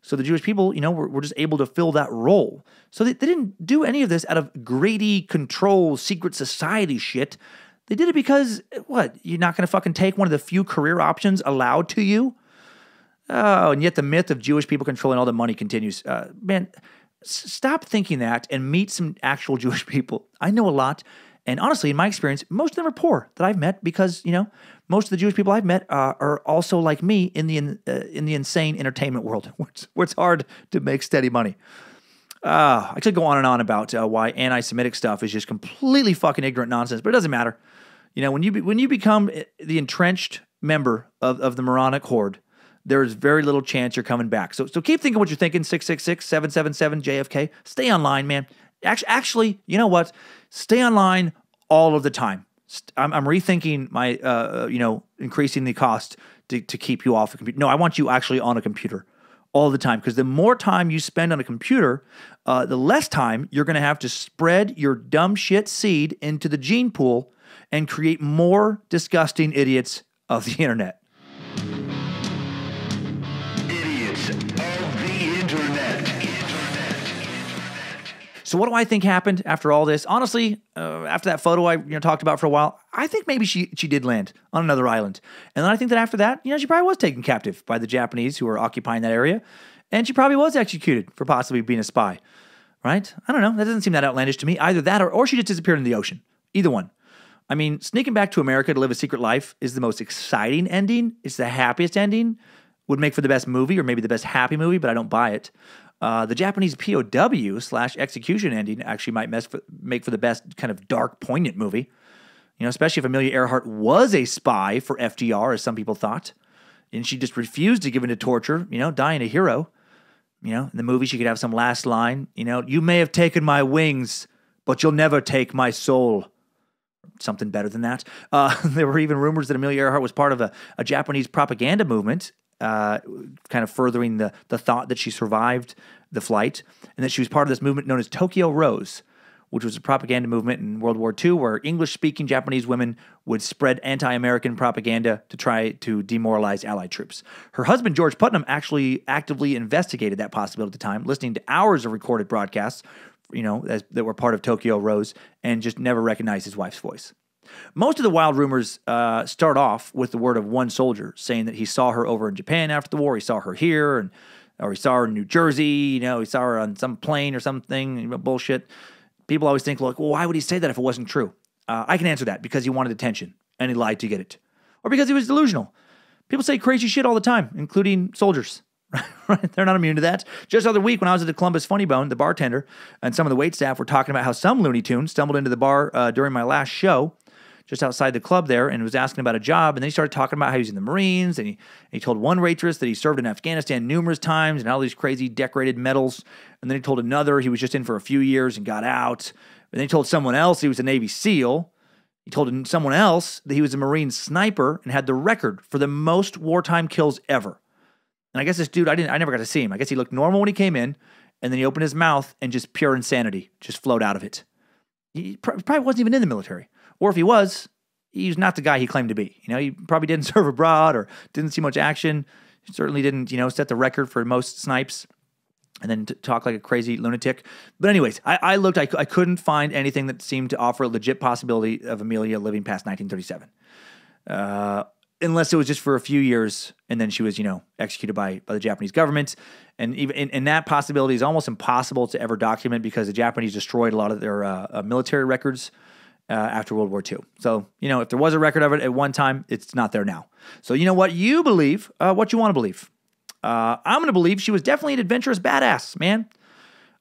So the Jewish people, were just able to fill that role. So they didn't do any of this out of greedy control, secret society shit. They did it because, what, you're not going to fucking take one of the few career options allowed to you? Oh, and yet the myth of Jewish people controlling all the money continues. Man... Stop thinking that and meet some actual Jewish people. I know a lot, and honestly, in my experience, most of them are poor that I've met because, most of the Jewish people I've met are also like me in the insane entertainment world where it's hard to make steady money. I could go on and on about why anti-Semitic stuff is just completely fucking ignorant nonsense, but it doesn't matter. When you become the entrenched member of the moronic horde, there's very little chance you're coming back. So keep thinking what you're thinking, 666-777-JFK. Stay online, man. Actually, you know what? Stay online all of the time. I'm rethinking my, increasing the cost to keep you off a computer. No, I want you actually on a computer all the time because the more time you spend on a computer, the less time you're going to have to spread your dumb shit seed into the gene pool and create more disgusting idiots of the internet. So what do I think happened after all this? Honestly, after that photo I talked about for a while, I think maybe she did land on another island. And then I think that after that, she probably was taken captive by the Japanese who were occupying that area. And she probably was executed for possibly being a spy, right? I don't know. That doesn't seem that outlandish to me. Either that or she just disappeared in the ocean. Either one. I mean, sneaking back to America to live a secret life is the most exciting ending. It's the happiest ending. Would make for the best movie or maybe the best happy movie, but I don't buy it. The Japanese POW/execution ending actually might make for the best kind of dark, poignant movie. Especially if Amelia Earhart was a spy for FDR, as some people thought, and she just refused to give in to torture, dying a hero. In the movie, she could have some last line, you may have taken my wings, but you'll never take my soul. Something better than that. There were even rumors that Amelia Earhart was part of a Japanese propaganda movement, kind of furthering the thought that she survived the flight and that she was part of this movement known as Tokyo Rose, which was a propaganda movement in World War II where English-speaking Japanese women would spread anti-American propaganda to try to demoralize Allied troops. Her husband, George Putnam, actually actively investigated that possibility at the time, listening to hours of recorded broadcasts, you know, that were part of Tokyo Rose, and just never recognized his wife's voice. Most of the wild rumors start off with the word of one soldier saying that he saw her over in Japan after the war, he saw her here, and or he saw her in New Jersey, you know, he saw her on some plane or something, you know, bullshit. People always think, like, well, why would he say that if it wasn't true? I can answer that. Because he wanted attention, and he lied to get it. Or because he was delusional. People say crazy shit all the time, including soldiers. Right? They're not immune to that. Just the other week when I was at the Columbus Funny Bone, the bartender and some of the wait staff were talking about how some Looney Tunes stumbled into the bar during my last show, just outside the club there, and was asking about a job, and then he started talking about how he was in the Marines, and he told one waitress that he served in Afghanistan numerous times and all these crazy decorated medals, and then he told another he was just in for a few years and got out, and then he told someone else he was a Navy SEAL. He told someone else that he was a Marine sniper and had the record for the most wartime kills ever. And I guess this dude, I never got to see him. I guess he looked normal when he came in, and then he opened his mouth and just pure insanity just flowed out of it. He probably wasn't even in the military. Or if he was, he's not the guy he claimed to be. You know, he probably didn't serve abroad or didn't see much action. He certainly didn't, you know, set the record for most snipes and then talk like a crazy lunatic. But anyways, I looked, I couldn't find anything that seemed to offer a legit possibility of Amelia living past 1937. Unless it was just for a few years and then she was, you know, executed by the Japanese government. And even and that possibility is almost impossible to ever document because the Japanese destroyed a lot of their military records after World War II. So, you know, if there was a record of it at one time, it's not there now. So, you know what? You believe what you want to believe. I'm going to believe she was definitely an adventurous badass, man.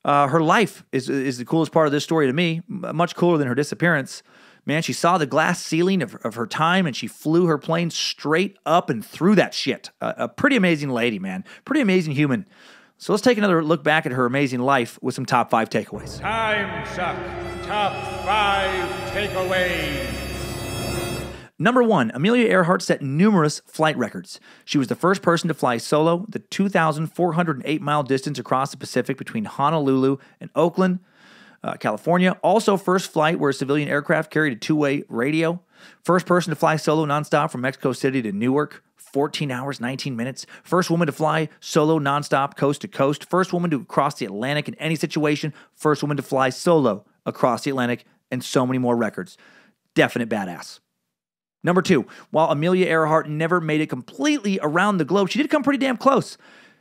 Her life is the coolest part of this story to me, much cooler than her disappearance. Man, she saw the glass ceiling of her time, and she flew her plane straight up and through that shit. A pretty amazing lady, man. Pretty amazing human. So let's take another look back at her amazing life with some top 5 takeaways. Timesuck. Top 5 takeaways. Number 1, Amelia Earhart set numerous flight records. She was the first person to fly solo the 2,408-mile distance across the Pacific between Honolulu and Oakland, California. Also, first flight where a civilian aircraft carried a two-way radio. First person to fly solo nonstop from Mexico City to Newark, 14 hours, 19 minutes. First woman to fly solo nonstop coast to coast. First woman to cross the Atlantic in any situation. First woman to fly solo across the Atlantic, and so many more records. Definite badass. Number 2, while Amelia Earhart never made it completely around the globe, she did come pretty damn close.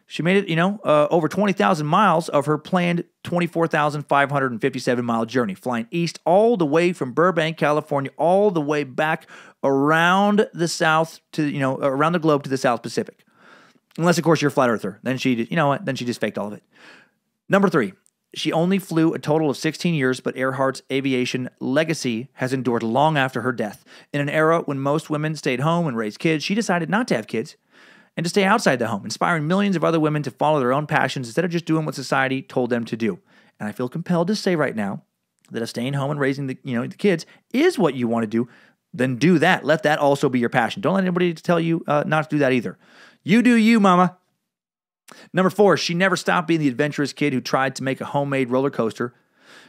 She made it, you know, over 20,000 miles of her planned 24,557-mile journey, flying east all the way from Burbank, California, all the way back around the south to, you know, around the globe to the South Pacific. Unless, of course, you're a flat earther. Then she, you know what, then she just faked all of it. Number 3, she only flew a total of 16 years, but Earhart's aviation legacy has endured long after her death. In an era when most women stayed home and raised kids, she decided not to have kids and to stay outside the home, inspiring millions of other women to follow their own passions instead of just doing what society told them to do. And I feel compelled to say right now that if staying home and raising the, you know, the kids is what you want to do, then do that. Let that also be your passion. Don't let anybody tell you not to do that either. You do you, mama. Number 4, she never stopped being the adventurous kid who tried to make a homemade roller coaster.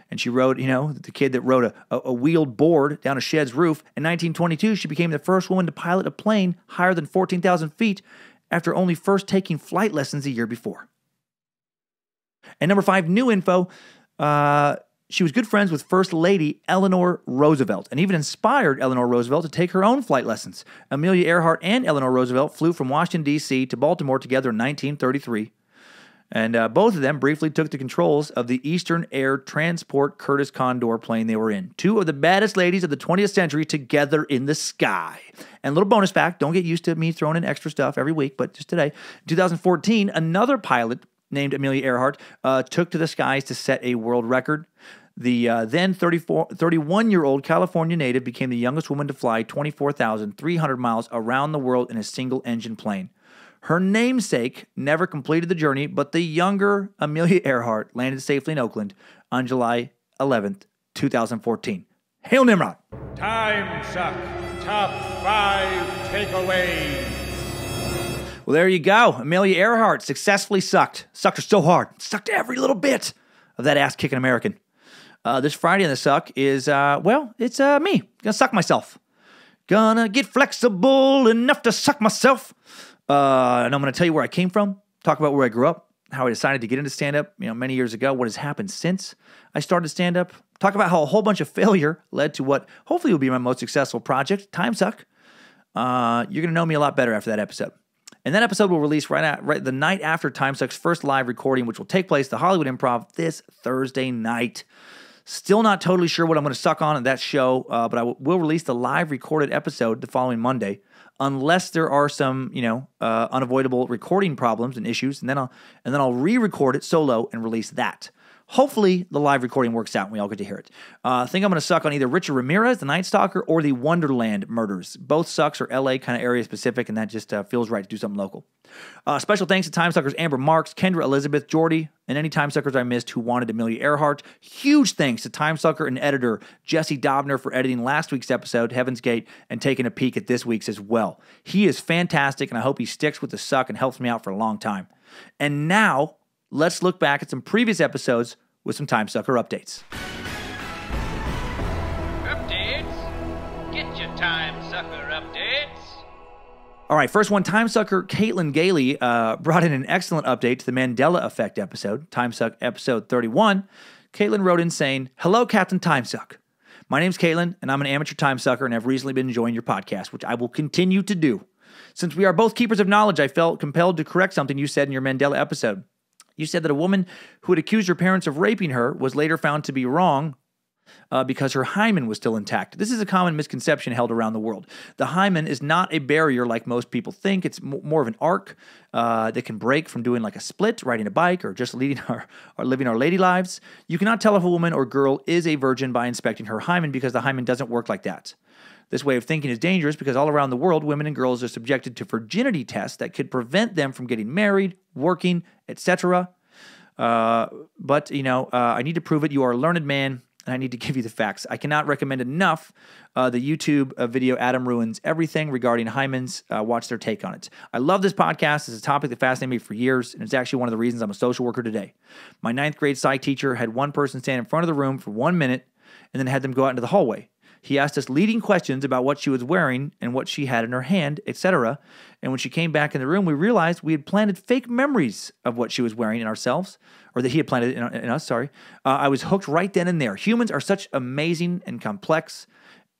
And she rode, you know, the kid that rode a wheeled board down a shed's roof. In 1922, she became the first woman to pilot a plane higher than 14,000 feet after only first taking flight lessons the year before. And number 5, new info. She was good friends with First Lady Eleanor Roosevelt and even inspired Eleanor Roosevelt to take her own flight lessons. Amelia Earhart and Eleanor Roosevelt flew from Washington, D.C. to Baltimore together in 1933. And both of them briefly took the controls of the Eastern Air Transport Curtiss Condor plane they were in. Two of the baddest ladies of the 20th century together in the sky. And a little bonus fact, don't get used to me throwing in extra stuff every week, but just today. In 2014, another pilot named Amelia Earhart took to the skies to set a world record. The then 31-year-old California native became the youngest woman to fly 24,300 miles around the world in a single-engine plane. Her namesake never completed the journey, but the younger Amelia Earhart landed safely in Oakland on July 11th, 2014. Hail Nimrod! Timesuck. Top 5 takeaways. Well, there you go. Amelia Earhart successfully sucked. Sucked her so hard. Sucked every little bit of that ass-kicking American. This Friday in the Suck is, well, it's me. Gonna suck myself. Gonna get flexible enough to suck myself. And I'm gonna tell you where I came from, talk about where I grew up, how I decided to get into stand-up, you know, many years ago, what has happened since I started stand-up, talk about how a whole bunch of failure led to what hopefully will be my most successful project, Timesuck. You're going to know me a lot better after that episode. And that episode will release right the night after Timesuck's first live recording, which will take place at the Hollywood Improv this Thursday night. Still not totally sure what I'm going to suck on at that show, but I will release the live recorded episode the following Monday, unless there are some, you know, unavoidable recording problems and issues, and then I'll re-record it solo and release that. Hopefully, the live recording works out and we all get to hear it. I think I'm going to suck on either Richard Ramirez, the Night Stalker, or the Wonderland Murders. Both sucks are LA kind of area specific, and that just feels right to do something local. Special thanks to Timesuckers Amber Marks, Kendra Elizabeth, Jordy, and any Timesuckers I missed who wanted Amelia Earhart. Huge thanks to Timesucker and editor Jesse Dobner for editing last week's episode, Heaven's Gate, and taking a peek at this week's as well. He is fantastic, and I hope he sticks with the suck and helps me out for a long time. And now, let's look back at some previous episodes with some Timesucker updates. Updates? Get your Timesucker updates. All right, first one, Timesucker Caitlin Gailey brought in an excellent update to the Mandela Effect episode, Timesuck episode 31. Caitlin wrote in saying, "Hello, Captain Timesuck. My name's Caitlin, and I'm an amateur Timesucker, and I've recently been enjoying your podcast, which I will continue to do. Since we are both keepers of knowledge, I felt compelled to correct something you said in your Mandela episode. You said that a woman who had accused her parents of raping her was later found to be wrong because her hymen was still intact. This is a common misconception held around the world. The hymen is not a barrier like most people think. It's more of an arc that can break from doing like a split, riding a bike, or just leading or living our lady lives. You cannot tell if a woman or girl is a virgin by inspecting her hymen because the hymen doesn't work like that. This way of thinking is dangerous because all around the world, women and girls are subjected to virginity tests that could prevent them from getting married, working, etc. But, you know, I need to prove it. You are a learned man, and I need to give you the facts. I cannot recommend enough the YouTube video Adam Ruins Everything regarding hymens. Watch their take on it. I love this podcast. It's a topic that fascinated me for years, and it's actually one of the reasons I'm a social worker today. My 9th grade psych teacher had one person stand in front of the room for 1 minute and then had them go out into the hallway. He asked us leading questions about what she was wearing and what she had in her hand, etc. And when she came back in the room, we realized we had planted fake memories of what she was wearing in ourselves, or that he had planted in us, sorry. I was hooked right then and there. Humans are such amazing and complex,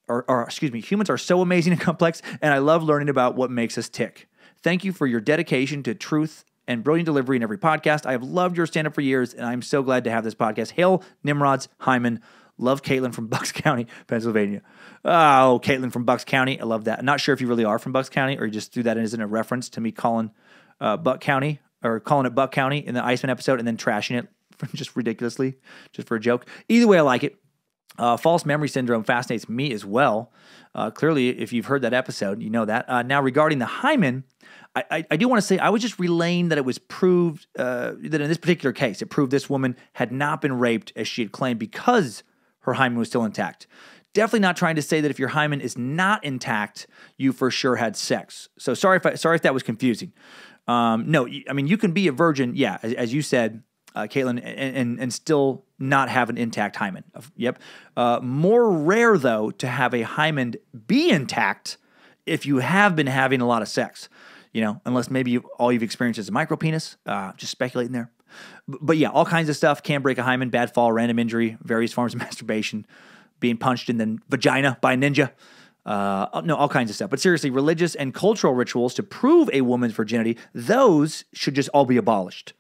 humans are so amazing and complex, and I love learning about what makes us tick. Thank you for your dedication to truth and brilliant delivery in every podcast. I have loved your stand-up for years, and I'm so glad to have this podcast. Hail Nimrod's hymen. Love Caitlin from Bucks County, Pennsylvania." Oh, Caitlin from Bucks County. I love that. I'm not sure if you really are from Bucks County or you just threw that in as a reference to me calling Buck County or calling it Buck County in the Iceman episode and then trashing it just ridiculously, just for a joke. Either way, I like it. False memory syndrome fascinates me as well. Clearly, if you've heard that episode, you know that. Now, regarding the hymen, I do want to say I was just relaying that it was proved that in this particular case, it proved this woman had not been raped as she had claimed because her hymen was still intact. Definitely not trying to say that if your hymen is not intact, you for sure had sex. So sorry if that was confusing. No, I mean, you can be a virgin, yeah, as you said, Caitlin, and still not have an intact hymen. Yep. More rare, though, to have a hymen be intact if you have been having a lot of sex, you know, unless maybe all you've experienced is a micropenis. Just speculating there. But yeah, all kinds of stuff can break a hymen: bad fall, random injury, various forms of masturbation, being punched in the vagina by a ninja. No, all kinds of stuff. But seriously, religious and cultural rituals to prove a woman's virginity, those should just all be abolished.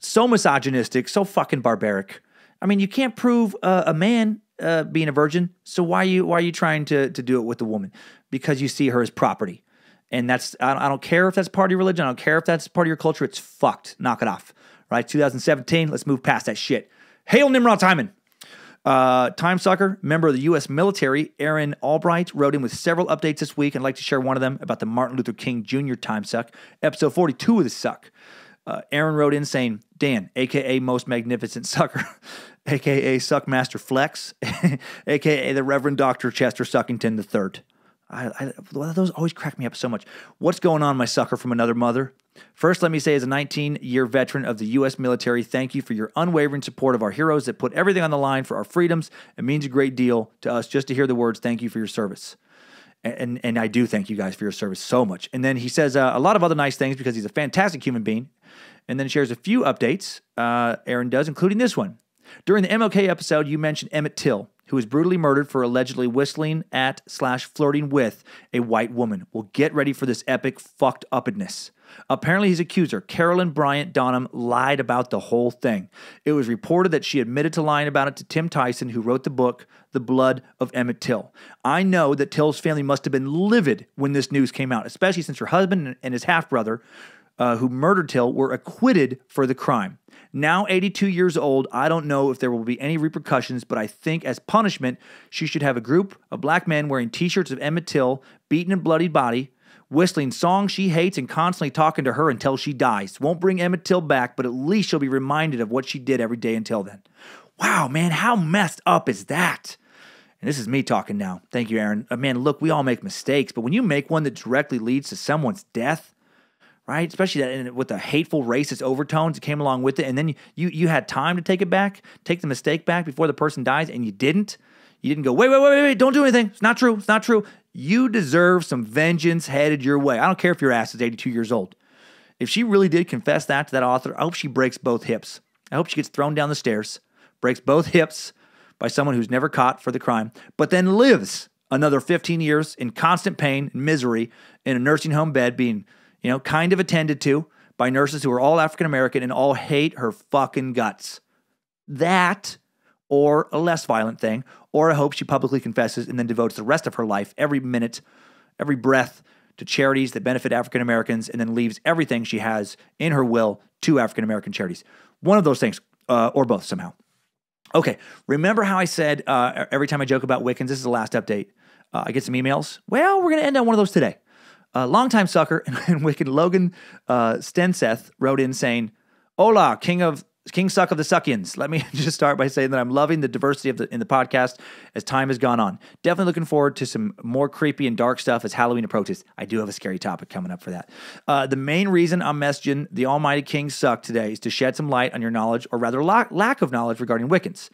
So misogynistic, so fucking barbaric. I mean, you can't prove a man being a virgin, so why are you trying to do it with a woman? Because you see her as property. And that's, I don't care if that's part of your religion. I don't care if that's part of your culture. It's fucked. Knock it off. Right, 2017, let's move past that shit. Hail Nimrod Hymen. Timesucker, member of the U.S. military, Aaron Albright, wrote in with several updates this week. I'd like to share one of them about the Martin Luther King Jr. Timesuck, episode 42 of the Suck. Aaron wrote in saying, "Dan, a.k.a. Most Magnificent Sucker, a.k.a. Suckmaster Flex, a.k.a. the Reverend Dr. Chester Suckington III." Those always crack me up so much. What's going on, my sucker from another mother? First, let me say, as a 19-year veteran of the U.S. military, thank you for your unwavering support of our heroes that put everything on the line for our freedoms. It means a great deal to us just to hear the words, thank you for your service. And I do thank you guys for your service so much. And then he says a lot of other nice things because he's a fantastic human being. And then shares a few updates, Aaron does, including this one. During the MLK episode, you mentioned Emmett Till, who was brutally murdered for allegedly whistling at / flirting with a white woman. Well, get ready for this epic fucked upness. Apparently, his accuser, Carolyn Bryant Donham, lied about the whole thing. It was reported that she admitted to lying about it to Tim Tyson, who wrote the book, The Blood of Emmett Till. I know that Till's family must have been livid when this news came out, especially since her husband and his half-brother, who murdered Till, were acquitted for the crime. Now 82 years old, I don't know if there will be any repercussions, but I think as punishment, she should have a group of black men wearing t-shirts of Emmett Till, beaten and bloodied body, whistling songs she hates and constantly talking to her until she dies. Won't bring Emmett Till back, but at least she'll be reminded of what she did every day until then. Wow, man, how messed up is that? And this is me talking now. Thank you, Aaron. Man, look, we all make mistakes, but when you make one that directly leads to someone's death, right? Especially that with the hateful racist overtones that came along with it. And then you had time to take it back, take the mistake back before the person dies, and you didn't. You didn't go, wait, don't do anything. It's not true. It's not true. You deserve some vengeance headed your way. I don't care if your ass is 82 years old. If she really did confess that to that author, I hope she breaks both hips. I hope she gets thrown down the stairs, breaks both hips by someone who's never caught for the crime, but then lives another 15 years in constant pain and misery in a nursing home bed being, you know, kind of attended to by nurses who are all African-American and all hate her fucking guts. That, or a less violent thing, or I hope she publicly confesses and then devotes the rest of her life, every minute, every breath, to charities that benefit African-Americans and then leaves everything she has in her will to African-American charities. One of those things, or both somehow. Okay, remember how I said every time I joke about Wiccans, this is the last update. I get some emails. Well, we're going to end on one of those today. Longtime sucker and Wiccan Logan Stenseth wrote in saying, "Hola, King Suck of the Suckians. Let me just start by saying that I'm loving the diversity of in the podcast as time has gone on. Definitely looking forward to some more creepy and dark stuff as Halloween approaches." I do have a scary topic coming up for that. The main reason I'm messaging the almighty King Suck today is to shed some light on your knowledge, or rather lack of knowledge, regarding Wiccans.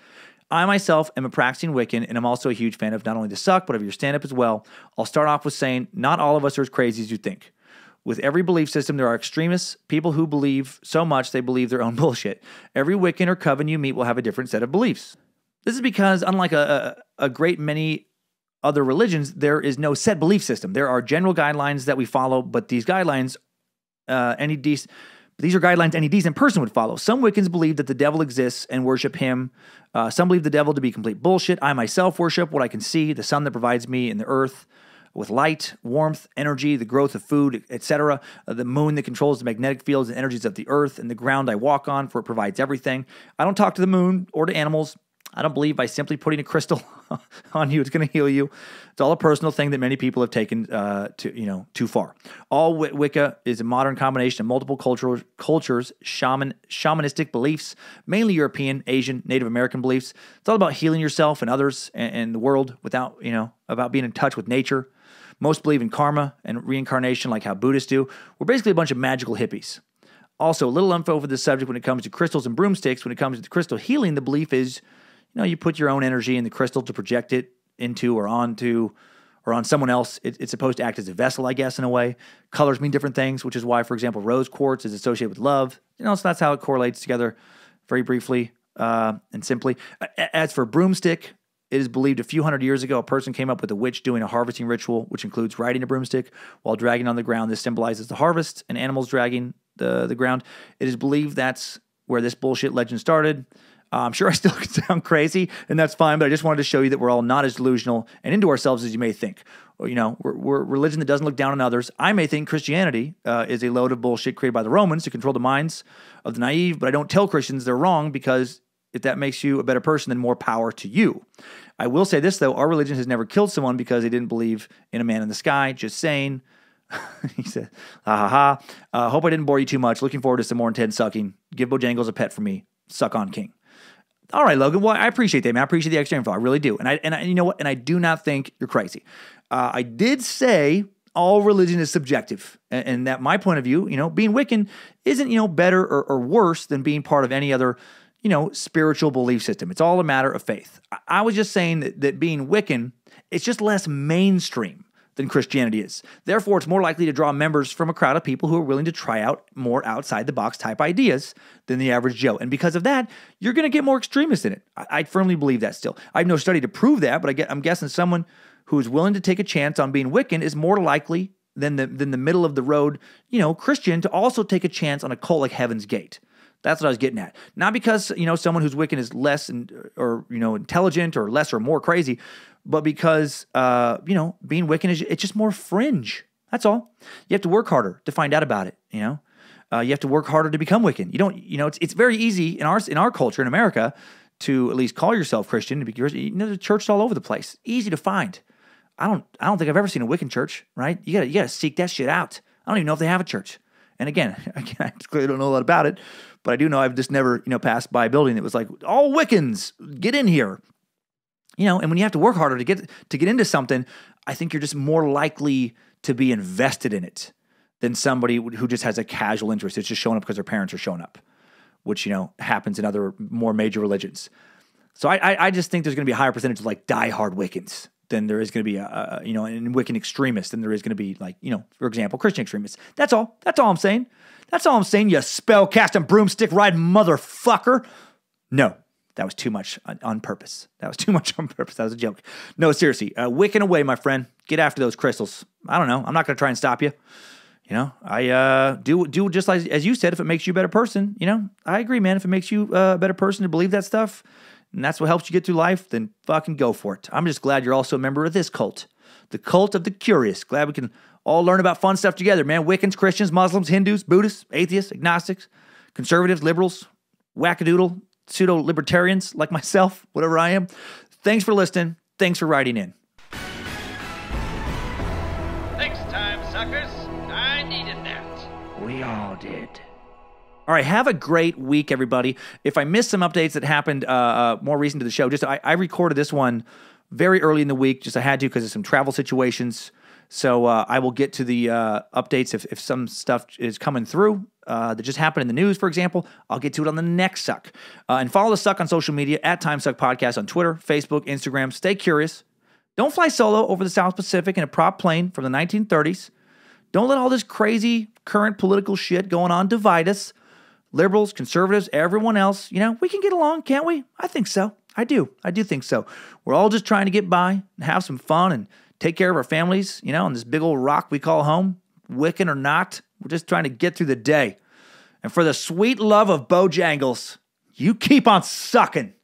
I myself am a practicing Wiccan, and I'm also a huge fan of not only the Suck, but of your stand-up as well. I'll start off with saying, not all of us are as crazy as you think. With every belief system, there are extremists, people who believe so much they believe their own bullshit. Every Wiccan or coven you meet will have a different set of beliefs. This is because, unlike a great many other religions, there is no set belief system. There are general guidelines that we follow, but these guidelines, these are guidelines any decent person would follow. Some Wiccans believe that the devil exists and worship him. Some believe the devil to be complete bullshit. I myself worship what I can see, the sun that provides me and the earth with light, warmth, energy, the growth of food, etc., the moon that controls the magnetic fields and energies of the earth, and the ground I walk on, for it provides everything. I don't talk to the moon or to animals. I don't believe by simply putting a crystal on you, it's going to heal you. It's all a personal thing that many people have taken too far. All Wicca is a modern combination of multiple cultures, shamanistic beliefs, mainly European, Asian, Native American beliefs. It's all about healing yourself and others and the world without, about being in touch with nature. Most believe in karma and reincarnation, like how Buddhists do. We're basically a bunch of magical hippies. Also, a little info for this subject when it comes to crystals and broomsticks. When it comes to crystal healing, the belief is, you put your own energy in the crystal to project it into or onto or on someone else. It's supposed to act as a vessel, I guess, in a way. Colors mean different things, which is why, for example, rose quartz is associated with love. So that's how it correlates together very briefly and simply. As for broomstick, it is believed a few hundred years ago, a person came up with a witch doing a harvesting ritual, which includes riding a broomstick while dragging on the ground. This symbolizes the harvest and animals dragging the ground. It is believed that's where this bullshit legend started. I'm sure I still could sound crazy, and that's fine, but I just wanted to show you that we're all not as delusional and into ourselves as you may think. We're a religion that doesn't look down on others. I may think Christianity is a load of bullshit created by the Romans to control the minds of the naive, but I don't tell Christians they're wrong, because if that makes you a better person, then more power to you. I will say this, though. Our religion has never killed someone because they didn't believe in a man in the sky. Just saying. He said, hope I didn't bore you too much. Looking forward to some more intense sucking. Give Bojangles a pet for me. Suck on, King. All right, Logan. Well, I appreciate that, man. I appreciate the extra info. I really do. And I do not think you're crazy. I did say all religion is subjective, and that my point of view, you know, being Wiccan isn't, you know, better or worse than being part of any other, you know, spiritual belief system. It's all a matter of faith. I was just saying that being Wiccan, it's just less mainstream than Christianity is. Therefore, it's more likely to draw members from a crowd of people who are willing to try out more outside-the-box type ideas than the average Joe. And because of that, you're going to get more extremists in it. I firmly believe that still. I have no study to prove that, but I'm guessing someone who's willing to take a chance on being Wiccan is more likely than the middle-of-the-road, you know, Christian to also take a chance on a cult like Heaven's Gate. That's what I was getting at. Not because, you know, someone who's Wiccan is less or, you know, intelligent or less or more crazy, but because, you know, being Wiccan is just more fringe. That's all. You have to work harder to find out about it, you know. You have to work harder to become Wiccan. You don't, you know, it's very easy in our culture in America to at least call yourself Christian. You know, the church is all over the place. Easy to find. I don't think I've ever seen a Wiccan church, right? You gotta seek that shit out. I don't even know if they have a church. And again, I clearly don't know a lot about it, but I do know I've just never, you know, passed by a building that was like, all Wiccans, get in here. You know, and when you have to work harder to get into something, I think you're just more likely to be invested in it than somebody who just has a casual interest. It's just showing up because their parents are showing up, which, you know, happens in other more major religions. So I just think there's going to be a higher percentage of like diehard Wiccans than there is going to be, you know, in Wiccan extremists than there is going to be like, you know, for example, Christian extremists. That's all. That's all I'm saying. That's all I'm saying, you spell-casting, broomstick-riding motherfucker. No, that was too much on purpose. That was too much on purpose. That was a joke. No, seriously, Wiccan away, my friend. Get after those crystals. I don't know. I'm not going to try and stop you. You know, I do just like, as you said, if it makes you a better person, you know, I agree, man. If it makes you a better person to believe that stuff, and that's what helps you get through life, then fucking go for it. I'm just glad you're also a member of this cult, the cult of the curious. Glad we can all learn about fun stuff together, man. Wiccans, Christians, Muslims, Hindus, Buddhists, atheists, agnostics, conservatives, liberals, wackadoodle, pseudo-libertarians like myself, whatever I am. Thanks for listening. Thanks for writing in. Next time, suckers. I needed that. We all did. All right, have a great week, everybody. If I missed some updates that happened more recent to the show, just I recorded this one very early in the week. Just I had to because of some travel situations. So I will get to the updates if some stuff is coming through that just happened in the news, for example. I'll get to it on the next Suck. And follow the Suck on social media at Timesuck Podcast on Twitter, Facebook, Instagram. Stay curious. Don't fly solo over the South Pacific in a prop plane from the 1930s. Don't let all this crazy current political shit going on divide us. Liberals, conservatives, everyone else, you know, we can get along, can't we? I think so. I do think so. We're all just trying to get by and have some fun and take care of our families, you know, on this big old rock we call home, Wiccan or not. We're just trying to get through the day. And for the sweet love of Bojangles, you keep on sucking.